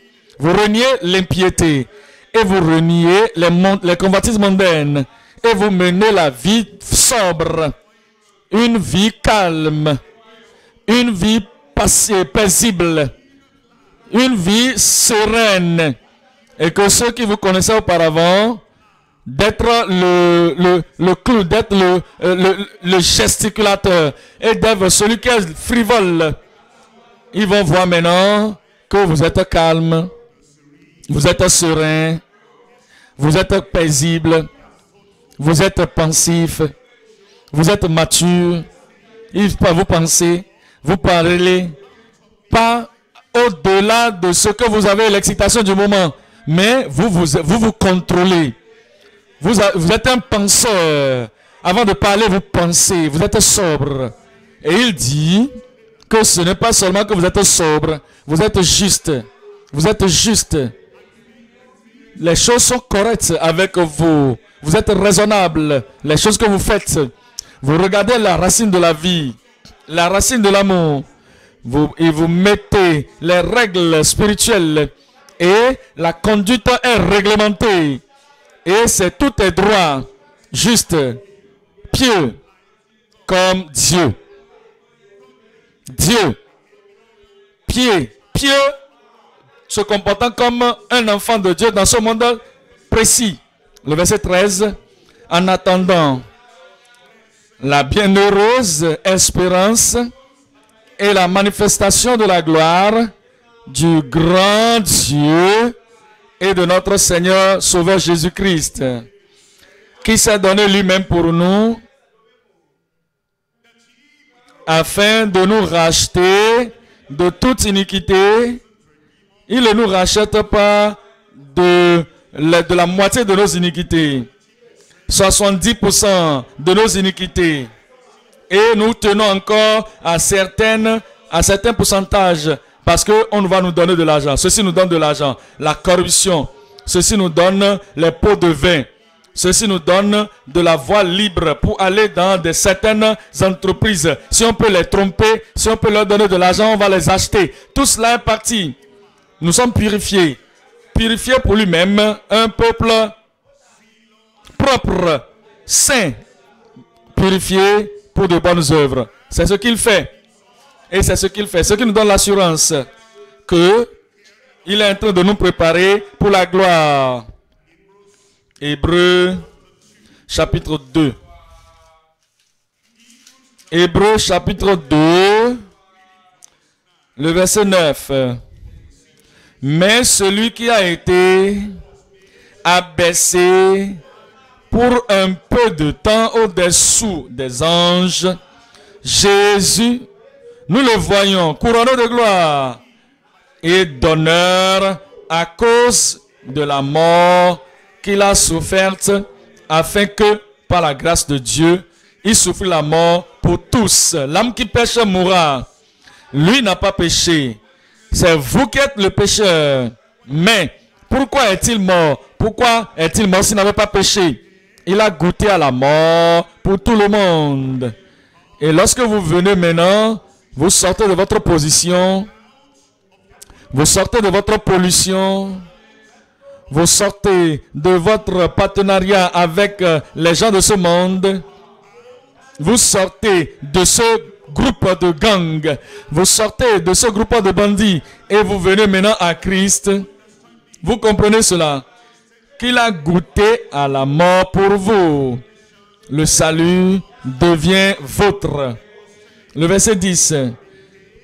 l'impiété et vous reniez les convoitises mondaines et vous menez la vie sobre, une vie calme, une vie paisible, une vie sereine. Et que ceux qui vous connaissaient auparavant, d'être le clou, d'être le gesticulateur et d'être celui qui est frivole. Ils vont voir maintenant que vous êtes calme, vous êtes serein, vous êtes paisible, vous êtes pensif, vous êtes mature. Ils peuvent vous penser, vous parler, pas au-delà de ce que vous avez, l'excitation du moment, mais vous contrôlez. Vous êtes un penseur. Avant de parler, vous pensez. Vous êtes sobre. Et il dit que ce n'est pas seulement que vous êtes sobre. Vous êtes juste. Vous êtes juste. Les choses sont correctes avec vous. Vous êtes raisonnable. Les choses que vous faites. Vous regardez la racine de la vie. La racine de l'amour. Et vous mettez les règles spirituelles. Et la conduite est réglementée. Et c'est tout est droit, juste, pieux, comme Dieu. Dieu, pieux, se comportant comme un enfant de Dieu dans ce monde précis. Le verset 13, en attendant la bienheureuse espérance et la manifestation de la gloire du grand Dieu et de notre Seigneur Sauveur Jésus-Christ, qui s'est donné lui-même pour nous, afin de nous racheter de toute iniquité Il ne nous rachète pas de la moitié de nos iniquités, 70% de nos iniquités. Et nous tenons encore à certains pourcentages parce qu'on va nous donner de l'argent. Ceci nous donne de l'argent. La corruption. Ceci nous donne les pots de vin. Ceci nous donne de la voie libre pour aller dans certaines entreprises. Si on peut les tromper, si on peut leur donner de l'argent, on va les acheter. Tout cela est parti. Nous sommes purifiés. Purifiés pour lui-même. Un peuple propre, saint, purifié pour de bonnes œuvres. C'est ce qu'il fait. Et c'est ce qu'il fait. Ce qui nous donne l'assurance que il est en train de nous préparer pour la gloire. Hébreux chapitre 2. Hébreux chapitre 2, le verset 9. Mais celui qui a été abaissé pour un peu de temps au-dessous des anges, Jésus, nous le voyons couronné de gloire et d'honneur à cause de la mort qu'il a soufferte, afin que, par la grâce de Dieu, il souffrit la mort pour tous. L'âme qui pêche mourra. Lui n'a pas péché. C'est vous qui êtes le pécheur. Mais pourquoi est-il mort? Pourquoi est-il mort s'il n'avait pas péché? Il a goûté à la mort pour tout le monde. Et lorsque vous venez maintenant, vous sortez de votre position, vous sortez de votre pollution, vous sortez de votre partenariat avec les gens de ce monde. Vous sortez de ce groupe de gangs. Vous sortez de ce groupe de bandits. Et vous venez maintenant à Christ. Vous comprenez cela? Qu'il a goûté à la mort pour vous. Le salut devient vôtre. Le verset 10.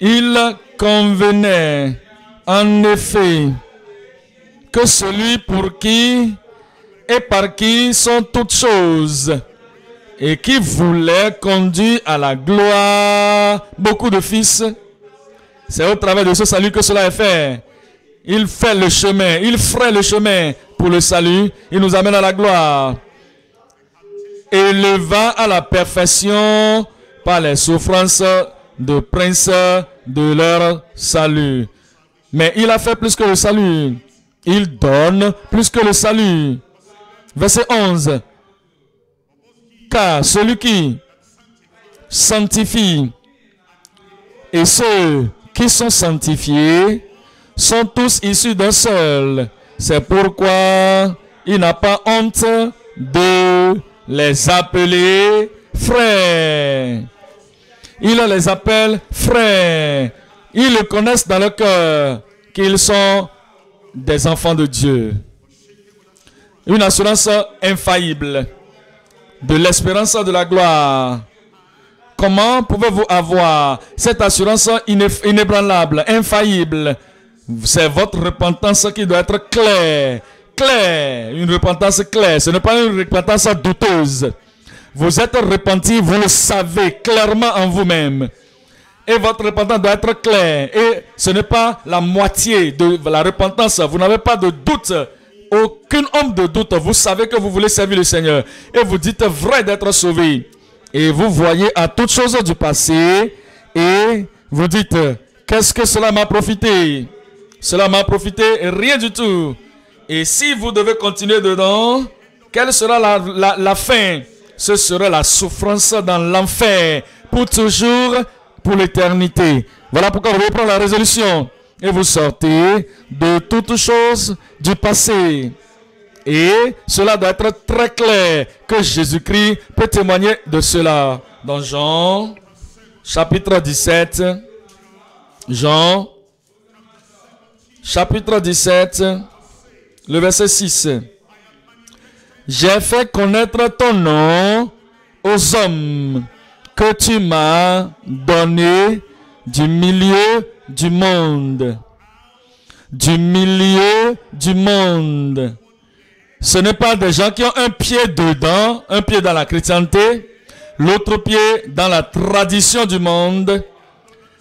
Il convenait en effet que celui pour qui et par qui sont toutes choses et qui voulait conduire à la gloire beaucoup de fils. C'est au travers de ce salut que cela est fait. Il fait le chemin, il fraye le chemin pour le salut. Il nous amène à la gloire. Éleva à la perfection par les souffrances de princes de leur salut. Mais il a fait plus que le salut. Il donne plus que le salut. Verset 11. Car celui qui sanctifie et ceux qui sont sanctifiés sont tous issus d'un seul. C'est pourquoi il n'a pas honte de les appeler frères. Il les appelle frères. Ils le connaissent dans le cœur qu'ils sont des enfants de Dieu. Une assurance infaillible de l'espérance de la gloire. Comment pouvez-vous avoir cette assurance inébranlable, infaillible? C'est votre repentance qui doit être claire. Claire, une repentance claire. Ce n'est pas une repentance douteuse. Vous êtes repenti, vous le savez clairement en vous-même. Et votre repentance doit être claire. Et ce n'est pas la moitié de la repentance. Vous n'avez pas de doute. Aucune ombre de doute. Vous savez que vous voulez servir le Seigneur. Et vous dites vrai d'être sauvé. Et vous voyez à toutes choses du passé. Et vous dites, qu'est-ce que cela m'a profité? Cela m'a profité rien du tout. Et si vous devez continuer dedans, quelle sera la fin? Ce sera la souffrance dans l'enfer. Pour toujours, pour l'éternité. Voilà pourquoi vous reprenez la résolution. Et vous sortez de toutes choses du passé. Et cela doit être très clair que Jésus-Christ peut témoigner de cela. Dans Jean, chapitre 17. Jean, chapitre 17, le verset 6. J'ai fait connaître ton nom aux hommes que tu m'as donné du milieu du monde. Du milieu du monde. Ce n'est pas des gens qui ont un pied dedans, un pied dans la chrétienté, l'autre pied dans la tradition du monde,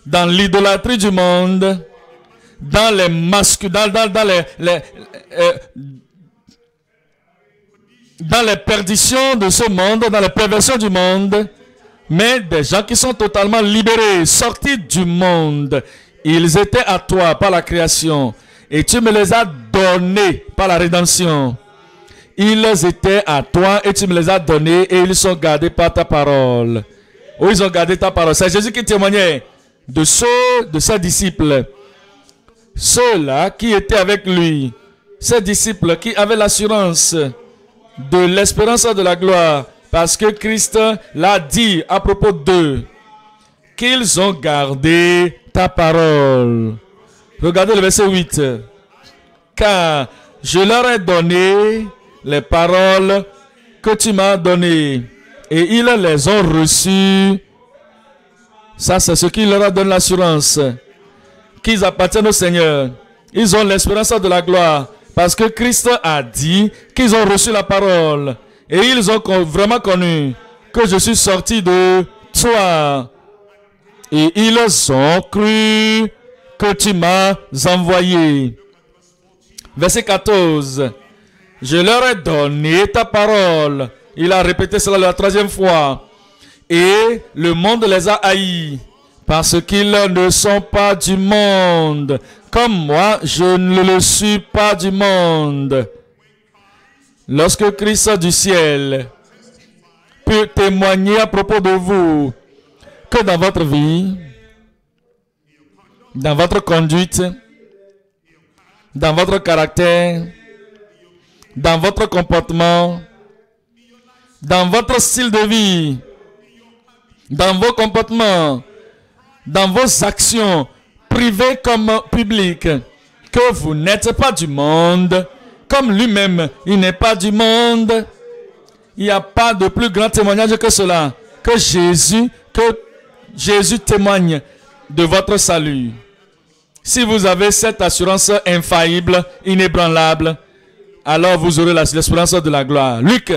dans l'idolâtrie du monde, dans les masques, dans les perditions de ce monde, dans les perversions du monde. Mais des gens qui sont totalement libérés, sortis du monde, ils étaient à toi par la création. Et tu me les as donnés par la rédemption. Ils étaient à toi et tu me les as donnés et ils sont gardés par ta parole. Oh, ils ont gardé ta parole. C'est Jésus qui témoignait de ceux de ses disciples. Ceux-là qui étaient avec lui. Ses disciples qui avaient l'assurance de l'espérance de la gloire. Parce que Christ l'a dit à propos d'eux. Qu'ils ont gardé ta parole. Regardez le verset 8. Car je leur ai donné les paroles que tu m'as données. Et ils les ont reçues. Ça, c'est ce qui leur donne l'assurance qu'ils appartiennent au Seigneur. Ils ont l'espérance de la gloire. Parce que Christ a dit qu'ils ont reçu la parole. Et ils ont vraiment connu que je suis sorti de toi. Et ils ont cru que tu m'as envoyé. Verset 14. Je leur ai donné ta parole. Il a répété cela la troisième fois. Et le monde les a haïs parce qu'ils ne sont pas du monde. Comme moi, je ne le suis pas du monde. Lorsque Christ du ciel peut témoigner à propos de vous que dans votre vie, dans votre conduite, dans votre caractère, dans votre comportement, dans votre style de vie, dans vos comportements, dans vos actions, privées comme publiques, que vous n'êtes pas du monde, comme lui-même, il n'est pas du monde. Il n'y a pas de plus grand témoignage que cela, que Jésus témoigne de votre salut. Si vous avez cette assurance infaillible, inébranlable, alors vous aurez l'espérance de la gloire. Luc,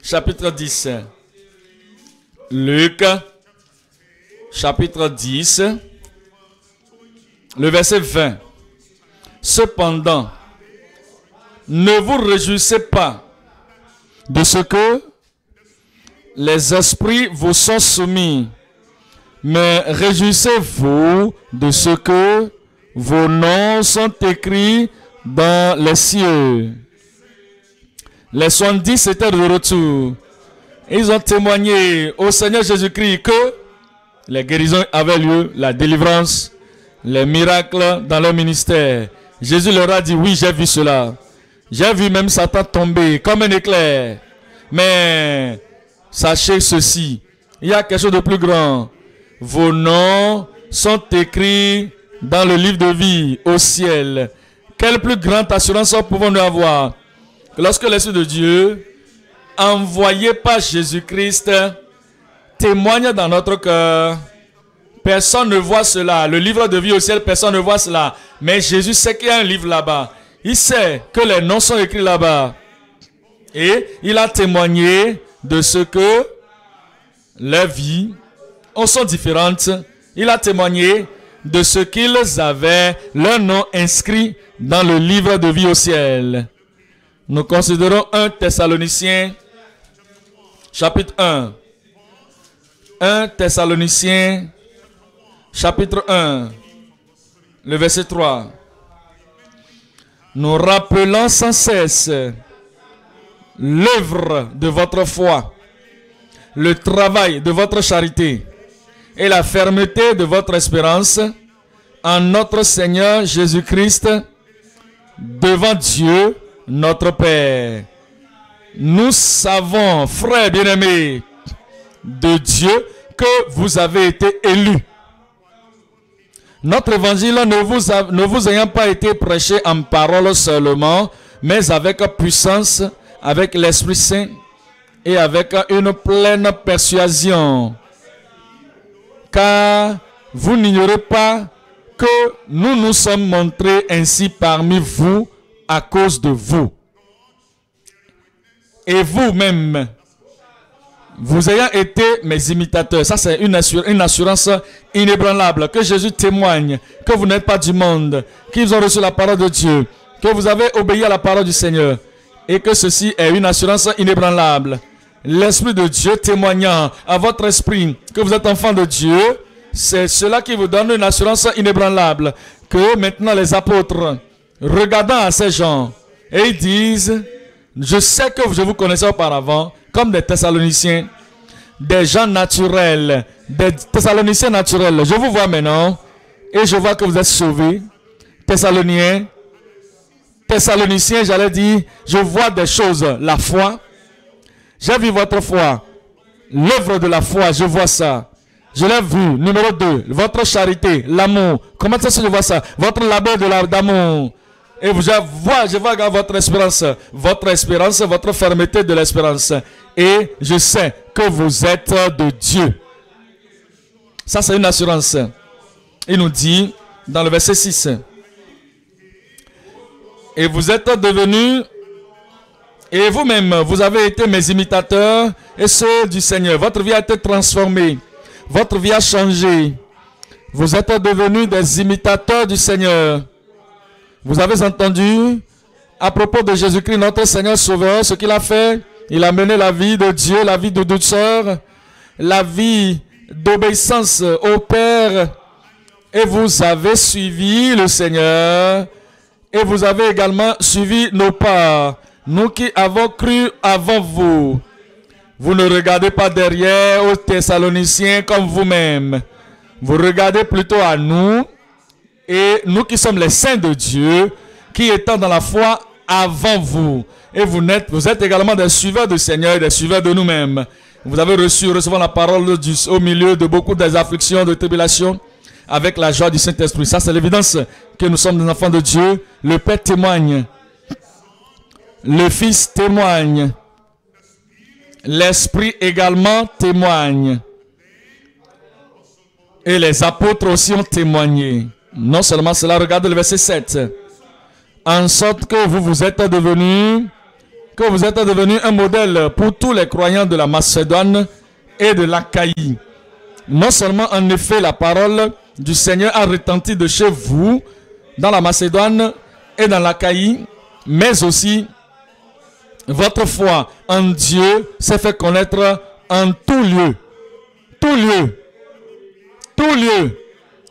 chapitre 10. Luc, chapitre 10, le verset 20. Cependant, ne vous réjouissez pas de ce que les esprits vous sont soumis, mais réjouissez-vous de ce que vos noms sont écrits dans les cieux. Les 70 étaient de retour. Ils ont témoigné au Seigneur Jésus-Christ que les guérisons avaient lieu, la délivrance, les miracles dans leur ministère. Jésus leur a dit, oui, j'ai vu cela. J'ai vu même Satan tomber comme un éclair. Mais sachez ceci, il y a quelque chose de plus grand. Vos noms sont écrits dans le livre de vie au ciel. Quelle plus grande assurance pouvons-nous avoir? Lorsque l'Esprit de Dieu, envoyé par Jésus-Christ, témoigne dans notre cœur, personne ne voit cela. Le livre de vie au ciel, personne ne voit cela. Mais Jésus sait qu'il y a un livre là-bas. Il sait que les noms sont écrits là-bas. Et il a témoigné de ce que les vies sont différentes. Il a témoigné de ce qu'ils avaient, leur nom inscrit dans le livre de vie au ciel. Nous considérons 1 Thessaloniciens, chapitre 1. 1 Thessaloniciens, chapitre 1, le verset 3. Nous rappelons sans cesse l'œuvre de votre foi, le travail de votre charité et la fermeté de votre espérance en notre Seigneur Jésus-Christ devant Dieu notre Père. Nous savons, frères bien-aimés de Dieu, que vous avez été élus. Notre évangile ne vous ayant pas été prêché en parole seulement, mais avec puissance, avec l'Esprit Saint et avec une pleine persuasion. Car vous n'ignorez pas que nous nous sommes montrés ainsi parmi vous à cause de vous. Et vous-même, vous ayant été mes imitateurs. Ça, c'est une assurance inébranlable. Que Jésus témoigne que vous n'êtes pas du monde, qu'ils ont reçu la parole de Dieu, que vous avez obéi à la parole du Seigneur et que ceci est une assurance inébranlable. L'Esprit de Dieu témoignant à votre esprit que vous êtes enfant de Dieu, c'est cela qui vous donne une assurance inébranlable. Que maintenant les apôtres, regardant à ces gens, et ils disent, je sais que je vous connaissais auparavant, comme des Thessaloniciens, des gens naturels, des Thessaloniciens naturels. Je vous vois maintenant, et je vois que vous êtes sauvés, Thessaloniens, Thessaloniciens, j'allais dire, je vois des choses, la foi. J'ai vu votre foi, l'œuvre de la foi, je vois ça. Je l'ai vu. Numéro 2, votre charité, l'amour. Comment ça se voit ça? Votre labeur d'amour. Et je vois votre espérance, votre fermeté de l'espérance. Et je sais que vous êtes de Dieu. Ça, c'est une assurance. Il nous dit dans le verset 6. Et vous êtes devenus, et vous-même, vous avez été mes imitateurs et ceux du Seigneur. Votre vie a été transformée. Votre vie a changé. Vous êtes devenus des imitateurs du Seigneur. Vous avez entendu à propos de Jésus-Christ, notre Seigneur Sauveur, ce qu'il a fait. Il a mené la vie de Dieu, la vie de douceur, la vie d'obéissance au Père. Et vous avez suivi le Seigneur. Et vous avez également suivi nos pas. Nous qui avons cru avant vous. Vous ne regardez pas derrière aux Thessaloniciens comme vous-même. Vous regardez plutôt à nous. Et nous qui sommes les saints de Dieu, qui étant dans la foi avant vous. Et vous êtes également des suiveurs du Seigneur et des suiveurs de nous-mêmes. Vous avez recevant la parole de Dieu au milieu de beaucoup des afflictions, de tribulations, avec la joie du Saint-Esprit. Ça, c'est l'évidence que nous sommes des enfants de Dieu. Le Père témoigne. Le Fils témoigne. L'Esprit également témoigne. Et les apôtres aussi ont témoigné. Non seulement cela, regardez le verset 7. En sorte que vous êtes devenus un modèle pour tous les croyants de la Macédoine et de l'Achaïe. Non seulement, en effet, la parole du Seigneur a retenti de chez vous, dans la Macédoine et dans l'Achaïe, mais aussi votre foi en Dieu s'est fait connaître en tout lieu. Tout lieu. Tout lieu.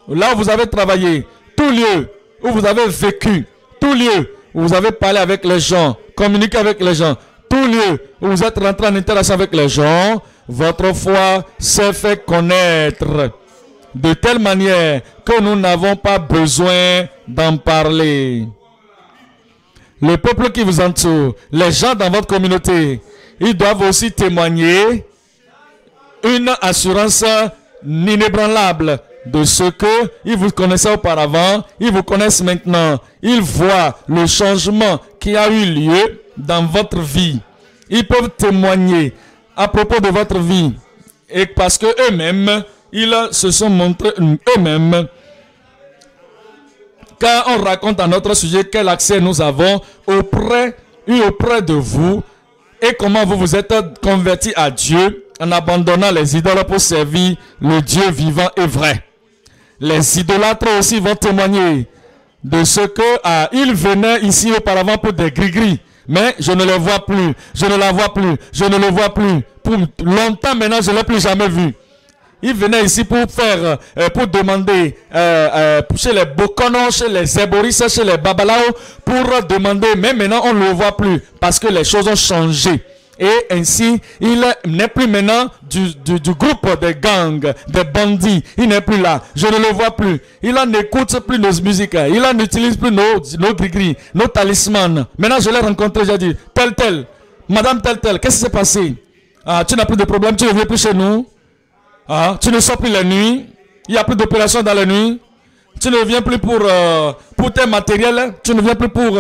Là où vous avez travaillé. Tout lieu où vous avez vécu. Tout lieu où vous avez parlé avec les gens. Communiqué avec les gens. Tout lieu où vous êtes rentré en interaction avec les gens. Votre foi s'est fait connaître. De telle manière que nous n'avons pas besoin d'en parler. Le peuple qui vous entoure, les gens dans votre communauté, ils doivent aussi témoigner une assurance inébranlable de ce qu'ils vous connaissaient auparavant, ils vous connaissent maintenant. Ils voient le changement qui a eu lieu dans votre vie. Ils peuvent témoigner à propos de votre vie. Et parce qu'eux-mêmes, ils se sont montrés eux-mêmes. Car on raconte à notre sujet quel accès nous avons auprès de vous et comment vous vous êtes convertis à Dieu en abandonnant les idoles pour servir le Dieu vivant et vrai. Les idolâtres aussi vont témoigner de ce que ils venaient ici auparavant pour des gris-gris. Mais je ne les vois plus, je ne la vois plus, je ne le vois plus. Pour longtemps maintenant, je ne l'ai plus jamais vu. Ils venaient ici pour demander chez les Bokonons, chez les Éboris, chez les Babalao, pour demander. Mais maintenant, on ne le voit plus parce que les choses ont changé. Et ainsi, il n'est plus maintenant du groupe des gangs, des bandits. Il n'est plus là. Je ne le vois plus. Il n'écoute plus nos musiques. Il n'utilise plus nos gris-gris, nos talismans. Maintenant, je l'ai rencontré. J'ai dit, madame telle, qu'est-ce qui s'est passé? Ah, tu n'as plus de problème, tu ne viens plus chez nous. Ah, tu ne sors plus la nuit, il n'y a plus d'opération dans la nuit, tu ne viens plus pour tes matériels, tu ne viens plus pour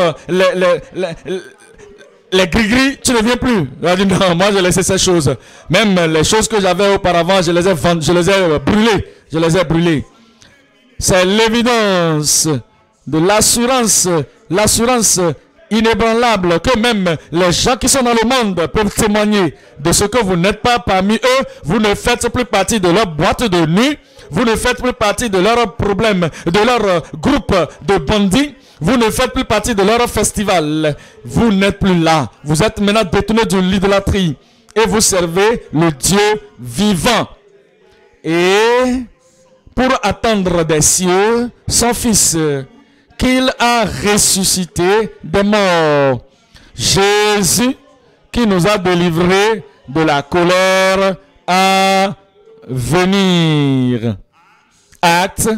les gris-gris, tu ne viens plus. Je dis, non, moi j'ai laissé ces choses. Même les choses que j'avais auparavant, je les ai brûlées. C'est l'évidence de l'assurance inébranlable, que même les gens qui sont dans le monde peuvent témoigner de ce que vous n'êtes pas parmi eux, vous ne faites plus partie de leur boîte de nuit, vous ne faites plus partie de leurs problèmes, de leur groupe de bandits, vous ne faites plus partie de leur festival, vous n'êtes plus là, vous êtes maintenant détourné de l'idolâtrie et vous servez le Dieu vivant. Et pour attendre des cieux son Fils, qu'il a ressuscité des morts. Jésus qui nous a délivrés de la colère à venir. Actes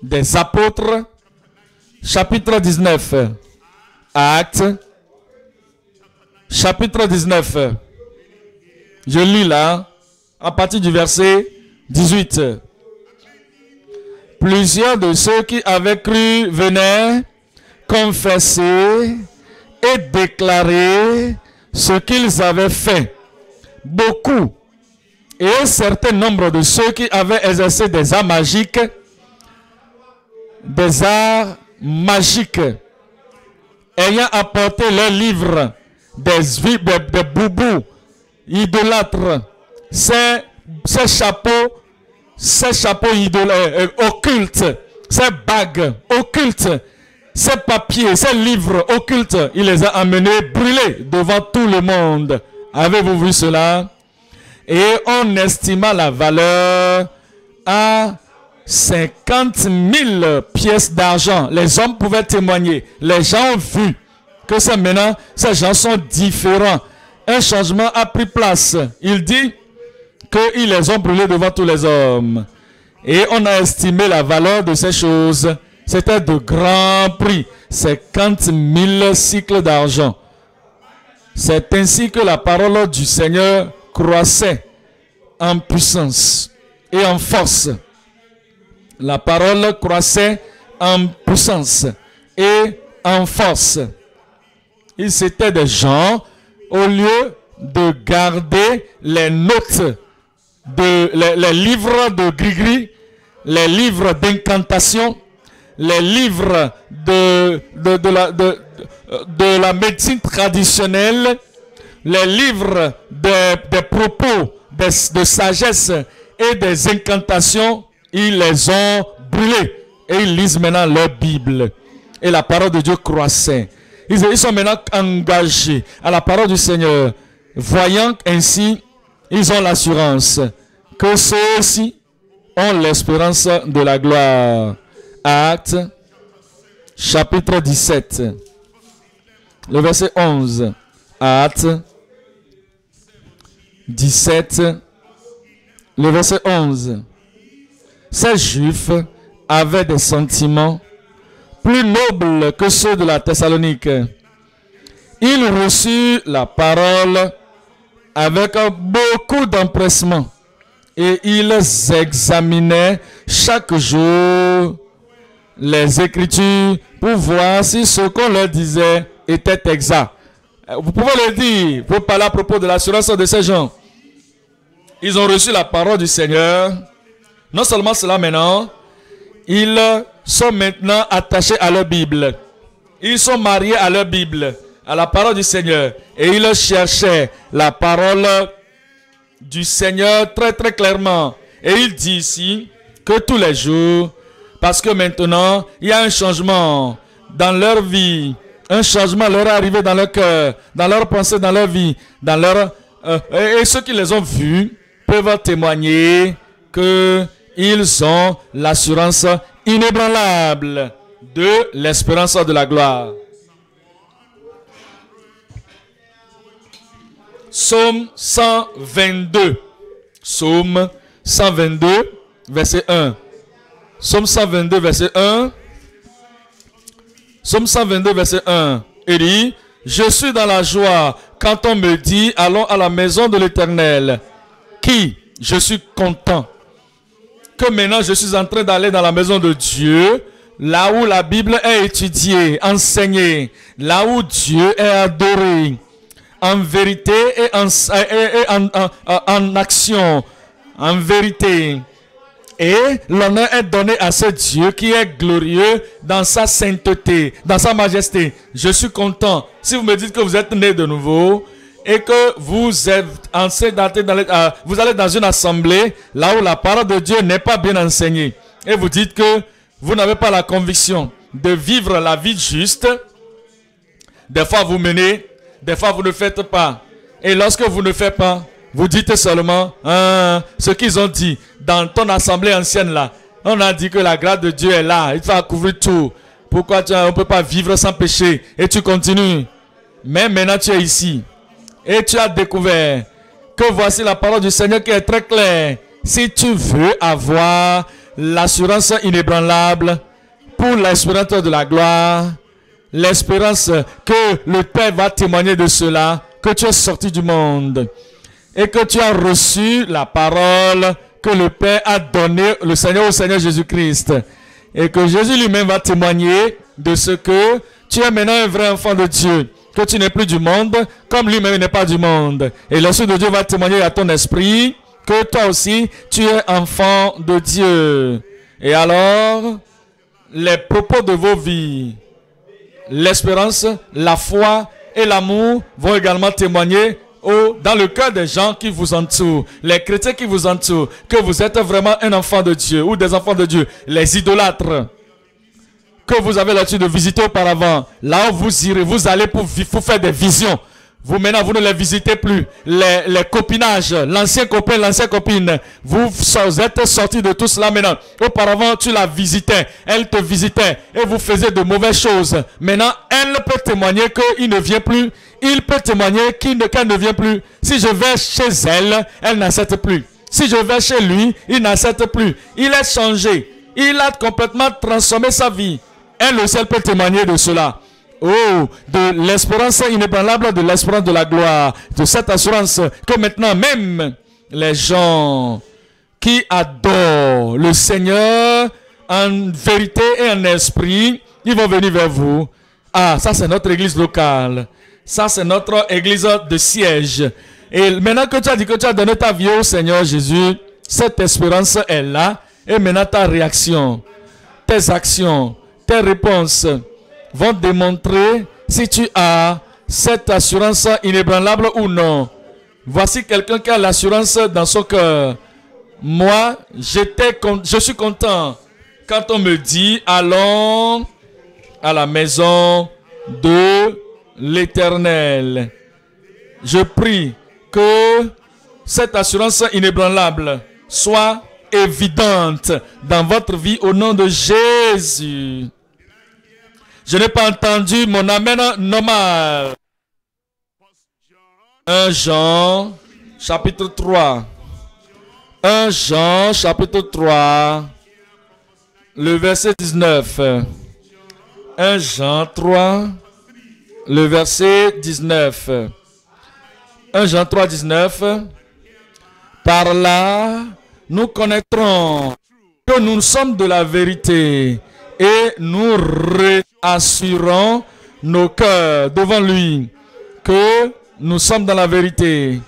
des Apôtres, chapitre 19. Actes, chapitre 19. Je lis là, à partir du verset 18. Plusieurs de ceux qui avaient cru venaient confesser et déclarer ce qu'ils avaient fait. Beaucoup et un certain nombre de ceux qui avaient exercé des arts magiques, ayant apporté leurs livres, des boubous, idolâtres, ces chapeaux, occultes, ces bagues occultes, ces papiers, ces livres occultes, il les a amenés brûlés devant tout le monde. Avez-vous vu cela? Et on estima la valeur à 50 000 pièces d'argent. Les hommes pouvaient témoigner. Les gens ont vu que maintenant, ces gens sont différents. Un changement a pris place. Il dit qu'ils les ont brûlés devant tous les hommes. Et on a estimé la valeur de ces choses. C'était de grands prix. 50 000 sicles d'argent. C'est ainsi que la parole du Seigneur croissait en puissance et en force. La parole croissait en puissance et en force. Ils étaient des gens, au lieu de garder les notes les livres de gris-gris, les livres d'incantation, les livres de la médecine traditionnelle, les livres des propos, de sagesse et des incantations, ils les ont brûlés. Et ils lisent maintenant leur Bible. Et la parole de Dieu croissait. Ils sont maintenant engagés à la parole du Seigneur. Voyant ainsi, ils ont l'assurance que ceux-ci ont l'espérance de la gloire. Actes, chapitre 17, le verset 11. Actes 17, le verset 11. Ces Juifs avaient des sentiments plus nobles que ceux de la Thessalonique. Ils reçurent la parole avec beaucoup d'empressement et ils examinaient chaque jour les Écritures pour voir si ce qu'on leur disait était exact. Vous pouvez le dire, vous parlez à propos de l'assurance de ces gens. Ils ont reçu la parole du Seigneur. Non seulement cela maintenant, ils sont maintenant attachés à leur Bible. Ils sont mariés à leur Bible, à la parole du Seigneur. Et ils cherchaient la parole du Seigneur très très clairement. Et il dit ici que tous les jours, parce que maintenant, il y a un changement dans leur vie. Un changement leur est arrivé dans leur cœur, dans leur pensée, dans leur vie. Et ceux qui les ont vus peuvent témoigner qu'ils ont l'assurance inébranlable de l'espérance de la gloire. Psaume 122. Psaume 122, verset 1. Psaume 122, verset 1. Psaume 122, verset 1. Il dit, je suis dans la joie quand on me dit, allons à la maison de l'Éternel. Qui? Je suis content. Que maintenant je suis en train d'aller dans la maison de Dieu, là où la Bible est étudiée, enseignée, là où Dieu est adoré, en vérité et en action, en vérité Et l'honneur est donné à ce Dieu qui est glorieux dans sa sainteté, dans sa majesté. Je suis content. Si vous me dites que vous êtes né de nouveau et que vous êtes enseigné, vous allez dans une assemblée là où la parole de Dieu n'est pas bien enseignée. Et vous dites que vous n'avez pas la conviction de vivre la vie juste. Des fois vous menez, des fois vous ne faites pas. Et lorsque vous ne faites pas, vous dites seulement ce qu'ils ont dit dans ton assemblée ancienne là. On a dit que la grâce de Dieu est là. Il faut couvrir tout. Pourquoi on ne peut pas vivre sans péché? Et tu continues. Mais maintenant tu es ici. Et tu as découvert que voici la parole du Seigneur qui est très claire. Si tu veux avoir l'assurance inébranlable pour l'espérance de la gloire, l'espérance que le Père va témoigner de cela, que tu es sorti du monde. Et que tu as reçu la parole que le Père a donnée au Seigneur Jésus-Christ. Et que Jésus lui-même va témoigner de ce que tu es maintenant un vrai enfant de Dieu. Que tu n'es plus du monde, comme lui-même n'est pas du monde. Et l'Esprit de Dieu va témoigner à ton esprit que toi aussi, tu es enfant de Dieu. Et alors, les propos de vos vies, l'espérance, la foi et l'amour vont également témoigner dans le cœur des gens qui vous entourent, les chrétiens qui vous entourent, que vous êtes vraiment un enfant de Dieu ou des enfants de Dieu. Les idolâtres que vous avez l'habitude de visiter auparavant, là où vous irez, vous allez pour faire des visions. Vous maintenant, vous ne les visitez plus. Les copinages, l'ancien copain, l'ancienne copine, vous êtes sortis de tout cela maintenant. Auparavant, tu la visitais, elle te visitait et vous faisiez de mauvaises choses. Maintenant, elle peut témoigner qu'il ne vient plus. Il peut témoigner qu'elle ne vient plus. Si je vais chez elle, elle n'accepte plus. Si je vais chez lui, il n'accepte plus. Il est changé. Il a complètement transformé sa vie. Elle aussi, elle peut témoigner de cela. Oh, de l'espérance inébranlable, de l'espérance de la gloire, de cette assurance que maintenant même les gens qui adorent le Seigneur en vérité et en esprit, ils vont venir vers vous. Ah, ça c'est notre église locale. Ça c'est notre église de siège. Et maintenant que tu as dit que tu as donné ta vie au Seigneur Jésus, cette espérance est là. Et maintenant ta réaction, tes actions, tes réponses vont démontrer si tu as cette assurance inébranlable ou non. Voici quelqu'un qui a l'assurance dans son cœur. Moi, je suis content quand on me dit allons à la maison de l'Éternel. Je prie que cette assurance inébranlable soit évidente dans votre vie au nom de Jésus. Je n'ai pas entendu mon amen normal. 1 Jean, chapitre 3. 1 Jean, chapitre 3, le verset 19. 1 Jean 3, le verset 19. 1 Jean 3, 19. Par là, nous connaîtrons que nous sommes de la vérité et nous réassurons nos cœurs devant lui que nous sommes dans la vérité.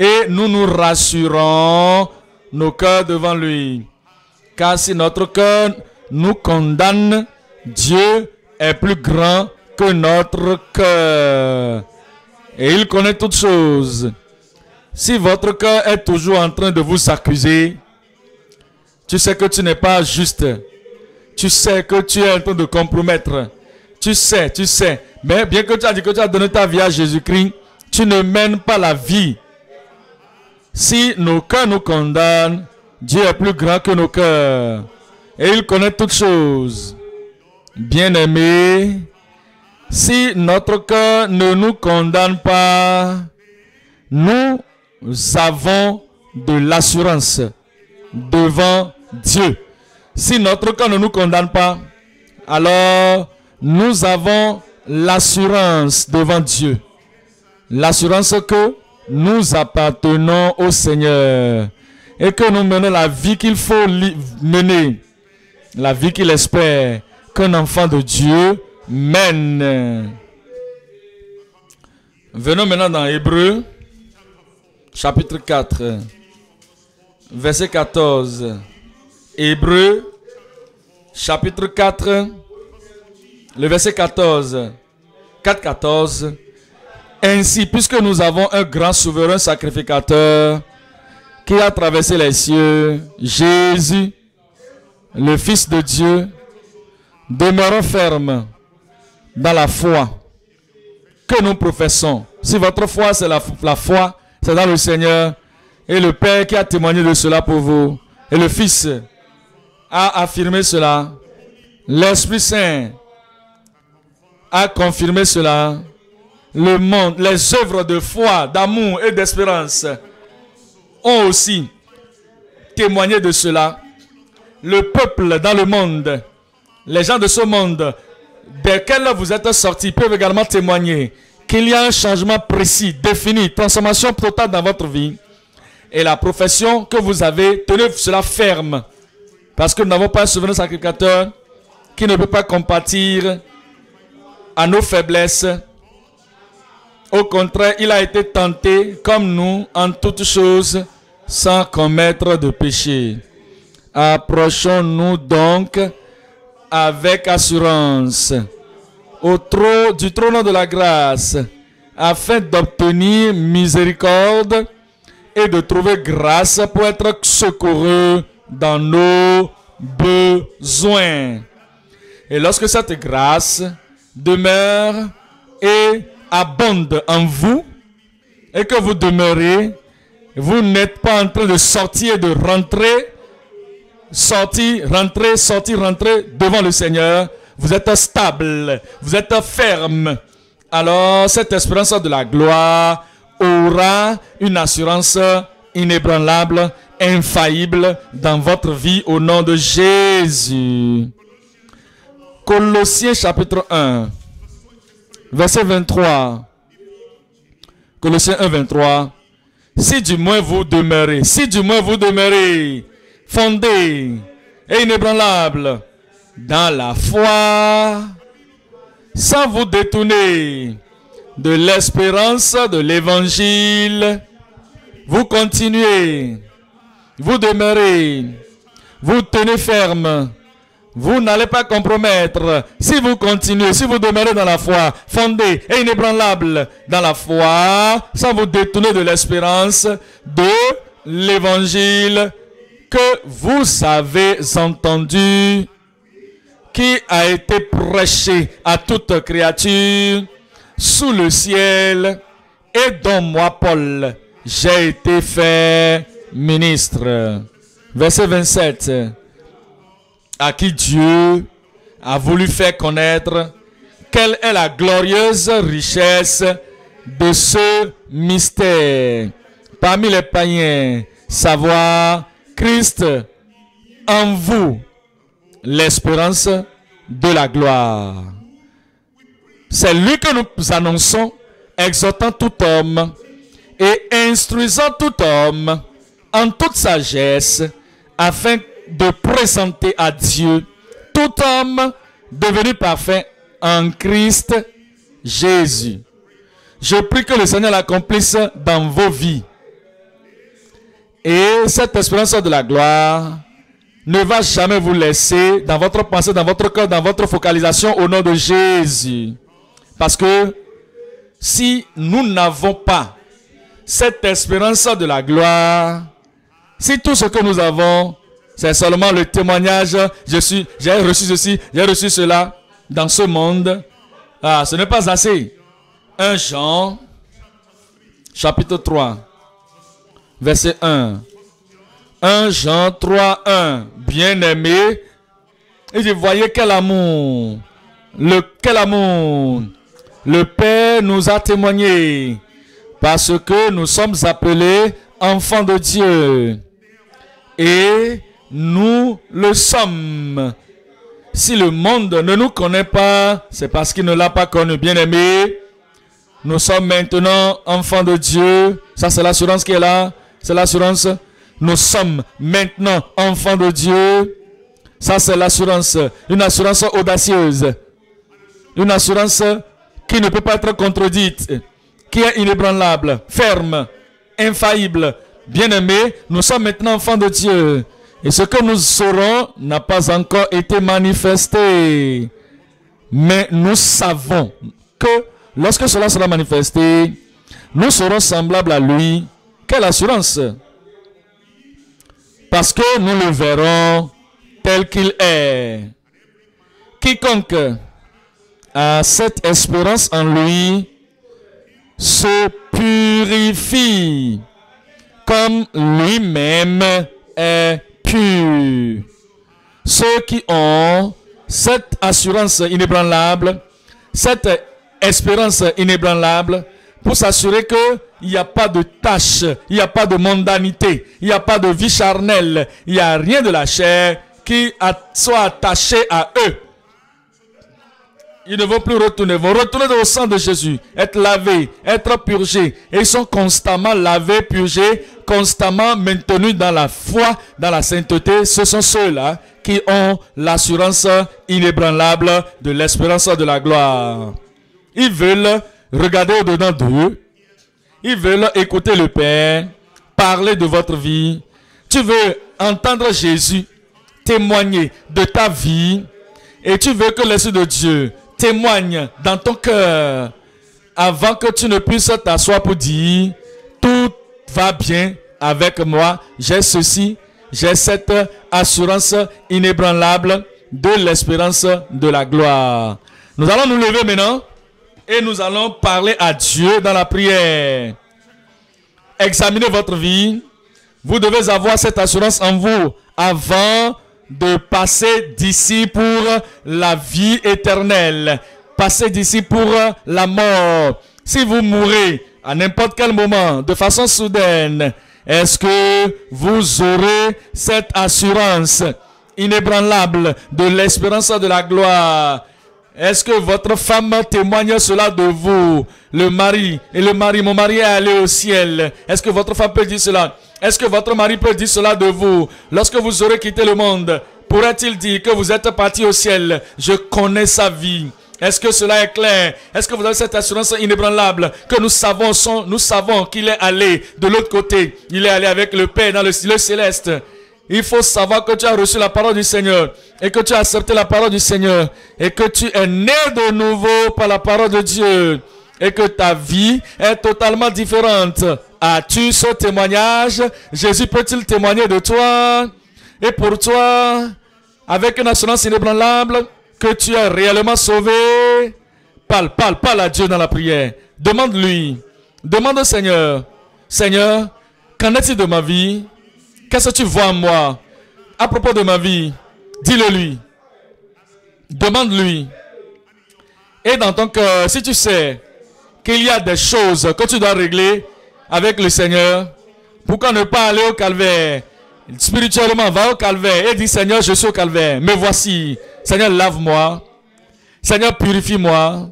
Et nous nous rassurons nos cœurs devant lui. Car si notre cœur nous condamne, Dieu est plus grand que notre cœur. Et il connaît toutes choses. Si votre cœur est toujours en train de vous accuser, tu sais que tu n'es pas juste. Tu sais que tu es en train de compromettre. Tu sais. Mais bien que tu as dit que tu as donné ta vie à Jésus-Christ, tu ne mènes pas la vie. Si nos cœurs nous condamnent, Dieu est plus grand que nos cœurs. Et il connaît toutes choses. Bien-aimés, si notre cœur ne nous condamne pas, nous avons de l'assurance devant Dieu. Si notre cœur ne nous condamne pas, alors nous avons l'assurance devant Dieu. L'assurance que nous appartenons au Seigneur et que nous menons la vie qu'il faut mener. La vie qu'il espère qu'un enfant de Dieu mène. Venons maintenant dans Hébreux, chapitre 4. verset 14. Hébreux, chapitre 4, le verset 14. 4:14. Ainsi, puisque nous avons un grand souverain sacrificateur qui a traversé les cieux, Jésus, le Fils de Dieu, demeurons fermes dans la foi que nous professons. Si votre foi, c'est la foi, c'est dans le Seigneur et le Père qui a témoigné de cela pour vous et le Fils a affirmé cela. L'Esprit Saint a confirmé cela. Le monde, les œuvres de foi, d'amour et d'espérance ont aussi témoigné de cela. Le peuple dans le monde, les gens de ce monde desquels vous êtes sortis peuvent également témoigner qu'il y a un changement précis, défini, transformation totale dans votre vie. Et la profession que vous avez, tenez cela ferme. Parce que nous n'avons pas un souverain sacrificateur qui ne peut pas compatir à nos faiblesses. Au contraire, il a été tenté comme nous en toutes choses sans commettre de péché. Approchons-nous donc avec assurance du trône de la grâce afin d'obtenir miséricorde et de trouver grâce pour être secouru dans nos besoins. Et lorsque cette grâce demeure et abonde en vous et que vous demeurez, vous n'êtes pas en train de sortir et de rentrer. Sortir, rentrer devant le Seigneur. Vous êtes stable, vous êtes ferme. Alors, cette espérance de la gloire aura une assurance inébranlable, infaillible dans votre vie au nom de Jésus. Colossiens chapitre 1, verset 23. Colossiens 1, 23. Si du moins vous demeurez, fondé et inébranlable dans la foi, sans vous détourner de l'espérance de l'évangile, vous continuez, vous demeurez, vous tenez ferme, vous n'allez pas compromettre. Si vous continuez, si vous demeurez dans la foi, fondé et inébranlable dans la foi, sans vous détourner de l'espérance de l'évangile que vous avez entendu, qui a été prêché à toute créature sous le ciel, et dont moi, Paul, j'ai été fait ministre. Verset 27. À qui Dieu a voulu faire connaître quelle est la glorieuse richesse de ce mystère parmi les païens, savoir Christ en vous, l'espérance de la gloire. C'est lui que nous annonçons, exhortant tout homme et instruisant tout homme en toute sagesse, afin de présenter à Dieu tout homme devenu parfait en Christ Jésus. Je prie que le Seigneur l'accomplisse dans vos vies. Et cette espérance de la gloire ne va jamais vous laisser dans votre pensée, dans votre cœur, dans votre focalisation au nom de Jésus. Parce que si nous n'avons pas cette espérance de la gloire, si tout ce que nous avons, c'est seulement le témoignage, j'ai reçu ceci, j'ai reçu cela dans ce monde, ce n'est pas assez. 1 Jean, chapitre 3. Verset 1. 1 Jean 3, 1. Bien-aimé, et je voyais quel amour le Père nous a témoigné, parce que nous sommes appelés enfants de Dieu. Et nous le sommes. Si le monde ne nous connaît pas, c'est parce qu'il ne l'a pas connu. Bien-aimé, nous sommes maintenant enfants de Dieu. Ça, c'est l'assurance qui est là. C'est l'assurance. Nous sommes maintenant enfants de Dieu. Ça, c'est l'assurance. Une assurance audacieuse. Une assurance qui ne peut pas être contredite. Qui est inébranlable, ferme, infaillible. bien-aimés, nous sommes maintenant enfants de Dieu. Et ce que nous saurons n'a pas encore été manifesté. Mais nous savons que lorsque cela sera manifesté, nous serons semblables à lui. Quelle assurance! Parce que nous le verrons tel qu'il est. Quiconque a cette espérance en lui se purifie comme lui-même est pur. Ceux qui ont cette assurance inébranlable, cette espérance inébranlable, pour s'assurer qu'il n'y a pas de tâche, il n'y a pas de mondanité, il n'y a pas de vie charnelle, il n'y a rien de la chair qui soit attaché à eux. Ils ne vont plus retourner. Ils vont retourner au sang de Jésus, être lavés, être purgés. Et ils sont constamment lavés, purgés, constamment maintenus dans la foi, dans la sainteté. Ce sont ceux-là qui ont l'assurance inébranlable de l'espérance de la gloire. Ils veulent regarder au-dedans d'eux. Ils veulent écouter le Père, parler de votre vie. Tu veux entendre Jésus témoigner de ta vie et tu veux que l'Esprit de Dieu témoigne dans ton cœur avant que tu ne puisses t'asseoir pour dire « Tout va bien avec moi, j'ai ceci, j'ai cette assurance inébranlable de l'espérance de la gloire. » Nous allons nous lever maintenant et nous allons parler à Dieu dans la prière. Examinez votre vie. Vous devez avoir cette assurance en vous avant de passer d'ici pour la vie éternelle. Passer d'ici pour la mort. Si vous mourrez à n'importe quel moment, de façon soudaine, est-ce que vous aurez cette assurance inébranlable de l'espérance de la gloire? Est-ce que votre femme témoigne cela de vous? Le mari, et le mari, mon mari est allé au ciel. Est-ce que votre femme peut dire cela? Est-ce que votre mari peut dire cela de vous? Lorsque vous aurez quitté le monde, pourrait-il dire que vous êtes parti au ciel? Je connais sa vie. Est-ce que cela est clair? Est-ce que vous avez cette assurance inébranlable que nous savons qu'il est allé de l'autre côté? Il est allé avec le Père dans le céleste. Il faut savoir que tu as reçu la parole du Seigneur et que tu as accepté la parole du Seigneur et que tu es né de nouveau par la parole de Dieu et que ta vie est totalement différente. As-tu ce témoignage? Jésus peut-il témoigner de toi et pour toi avec une assurance inébranlable que tu es réellement sauvé? Parle à Dieu dans la prière. Demande-lui. Demande au Seigneur. Seigneur, qu'en est-il de ma vie? Qu'est-ce que tu vois en moi? À propos de ma vie, dis-le-lui. Demande-lui. Et dans ton cœur, si tu sais qu'il y a des choses que tu dois régler avec le Seigneur, pourquoi ne pas aller au calvaire? Spirituellement, va au calvaire et dis, Seigneur, je suis au calvaire. Me voici. Seigneur, lave-moi. Seigneur, purifie-moi.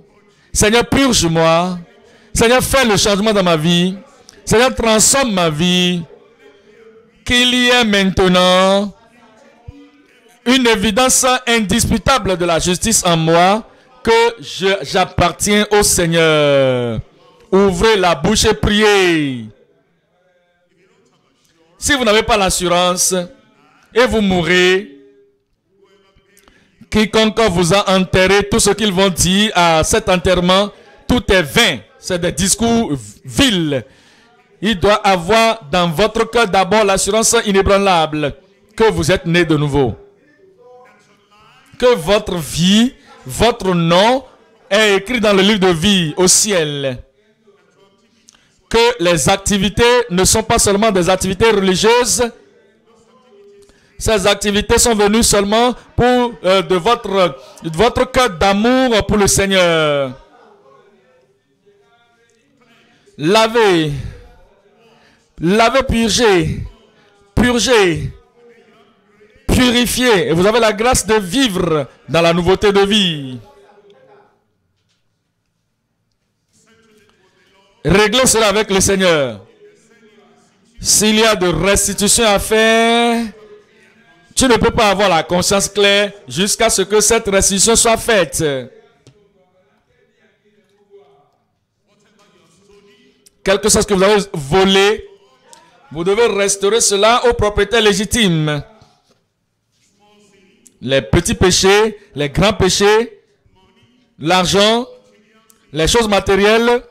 Seigneur, purge-moi. Seigneur, fais le changement dans ma vie. Seigneur, transforme ma vie. Qu'il y ait maintenant une évidence indisputable de la justice en moi que j'appartiens au Seigneur. Ouvrez la bouche et priez. Si vous n'avez pas l'assurance et vous mourrez, quiconque vous a enterré, tout ce qu'ils vont dire à cet enterrement, tout est vain. C'est des discours vils. Il doit avoir dans votre cœur d'abord l'assurance inébranlable que vous êtes né de nouveau. Que votre vie, votre nom est écrit dans le livre de vie au ciel. Que les activités ne sont pas seulement des activités religieuses. Ces activités sont venues seulement pour, de votre cœur d'amour pour le Seigneur. Lavez. Lavez, purgez, purifiez. Et vous avez la grâce de vivre dans la nouveauté de vie. Réglez cela avec le Seigneur. S'il y a de restitution à faire, tu ne peux pas avoir la conscience claire jusqu'à ce que cette restitution soit faite. Quelque chose que vous avez volé, Vous devez restaurer cela aux propriétaires légitimes. Les petits péchés, les grands péchés, l'argent, les choses matérielles.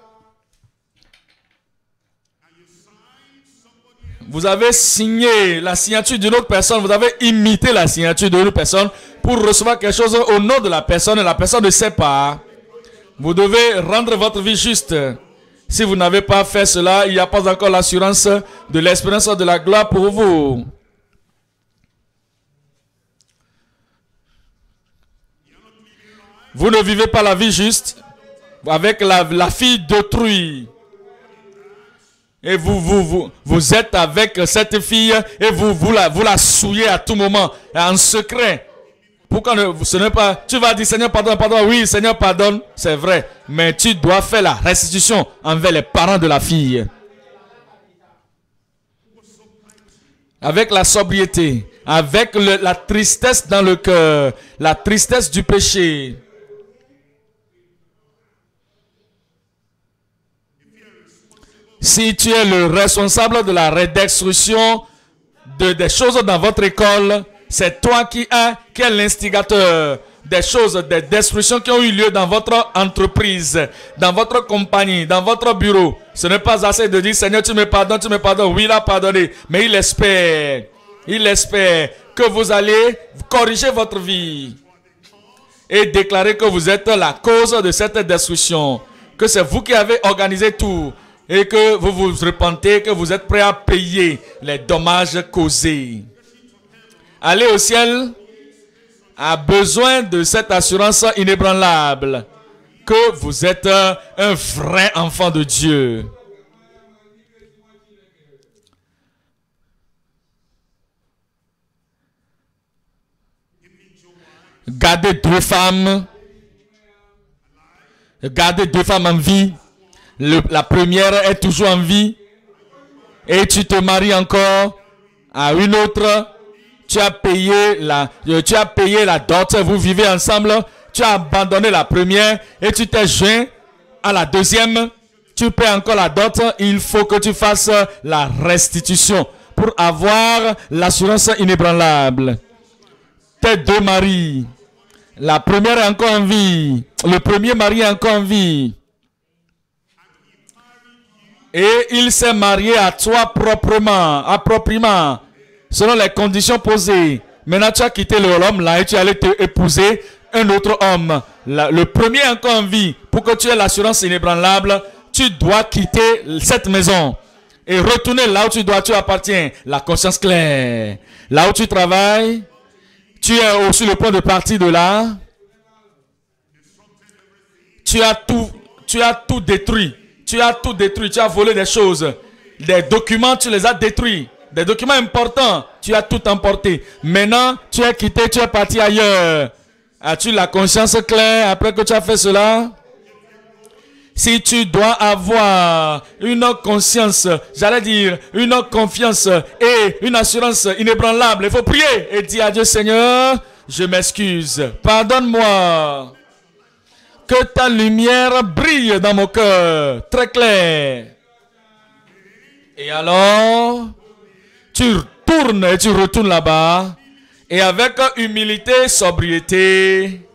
Vous avez signé la signature d'une autre personne, vous avez imité la signature d'une autre personne pour recevoir quelque chose au nom de la personne et la personne ne sait pas. Vous devez rendre votre vie juste. Si vous n'avez pas fait cela, il n'y a pas encore l'assurance de l'espérance de la gloire pour vous. Vous ne vivez pas la vie juste avec la fille d'autrui. Et vous êtes avec cette fille et vous la souillez à tout moment, en secret. Pourquoi ce n'est pas... Tu vas dire, Seigneur, pardonne, pardonne. Oui, Seigneur, pardonne. C'est vrai. Mais tu dois faire la restitution envers les parents de la fille. Avec la sobriété, avec la tristesse dans le cœur, la tristesse du péché. Si tu es le responsable de la redestruction des choses dans votre école, c'est toi qui es l'instigateur des choses, des destructions qui ont eu lieu dans votre entreprise, dans votre compagnie, dans votre bureau. Ce n'est pas assez de dire, Seigneur, tu me pardonnes, oui, il a pardonné. Mais il espère que vous allez corriger votre vie et déclarer que vous êtes la cause de cette destruction, que c'est vous qui avez organisé tout. Et que vous vous repentez, que vous êtes prêt à payer les dommages causés. Aller au ciel a besoin de cette assurance inébranlable que vous êtes un vrai enfant de Dieu. Gardez deux femmes en vie. La première est toujours en vie et tu te maries encore à une autre. Tu as payé la dot, vous vivez ensemble. Tu as abandonné la première et tu t'es joint à la deuxième. Tu payes encore la dot. Il faut que tu fasses la restitution pour avoir l'assurance inébranlable. Tes deux maris, la première est encore en vie, le premier mari est encore en vie. Et il s'est marié à toi proprement, selon les conditions posées. Maintenant, tu as quitté l'homme là et tu allais te épouser un autre homme. Le premier encore en vie, pour que tu aies l'assurance inébranlable, tu dois quitter cette maison et retourner là où tu appartiens. La conscience claire. Là où tu travailles, tu es aussi le point de partie de là. Tu as tout détruit. Tu as tout détruit, tu as volé des choses. Des documents, tu les as détruits. Des documents importants, tu as tout emporté. Maintenant, tu es quitté, tu es parti ailleurs. As-tu la conscience claire après que tu as fait cela? Si tu dois avoir une conscience, j'allais dire une confiance et une assurance inébranlable, il faut prier et dire à Dieu, Seigneur, je m'excuse, pardonne-moi. Que ta lumière brille dans mon cœur, très clair. Et alors, tu tournes et tu retournes là-bas. Et avec humilité, sobriété,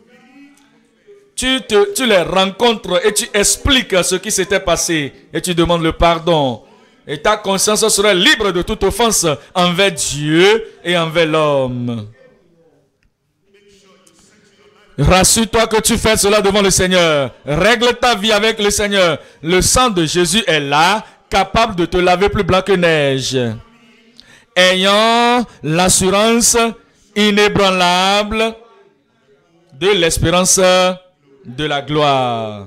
tu les rencontres et tu expliques ce qui s'était passé. Et tu demandes le pardon. Et ta conscience sera libre de toute offense envers Dieu et envers l'homme. Rassure-toi que tu fais cela devant le Seigneur. Règle ta vie avec le Seigneur. Le sang de Jésus est là, capable de te laver plus blanc que neige. Ayant l'assurance inébranlable de l'espérance de la gloire.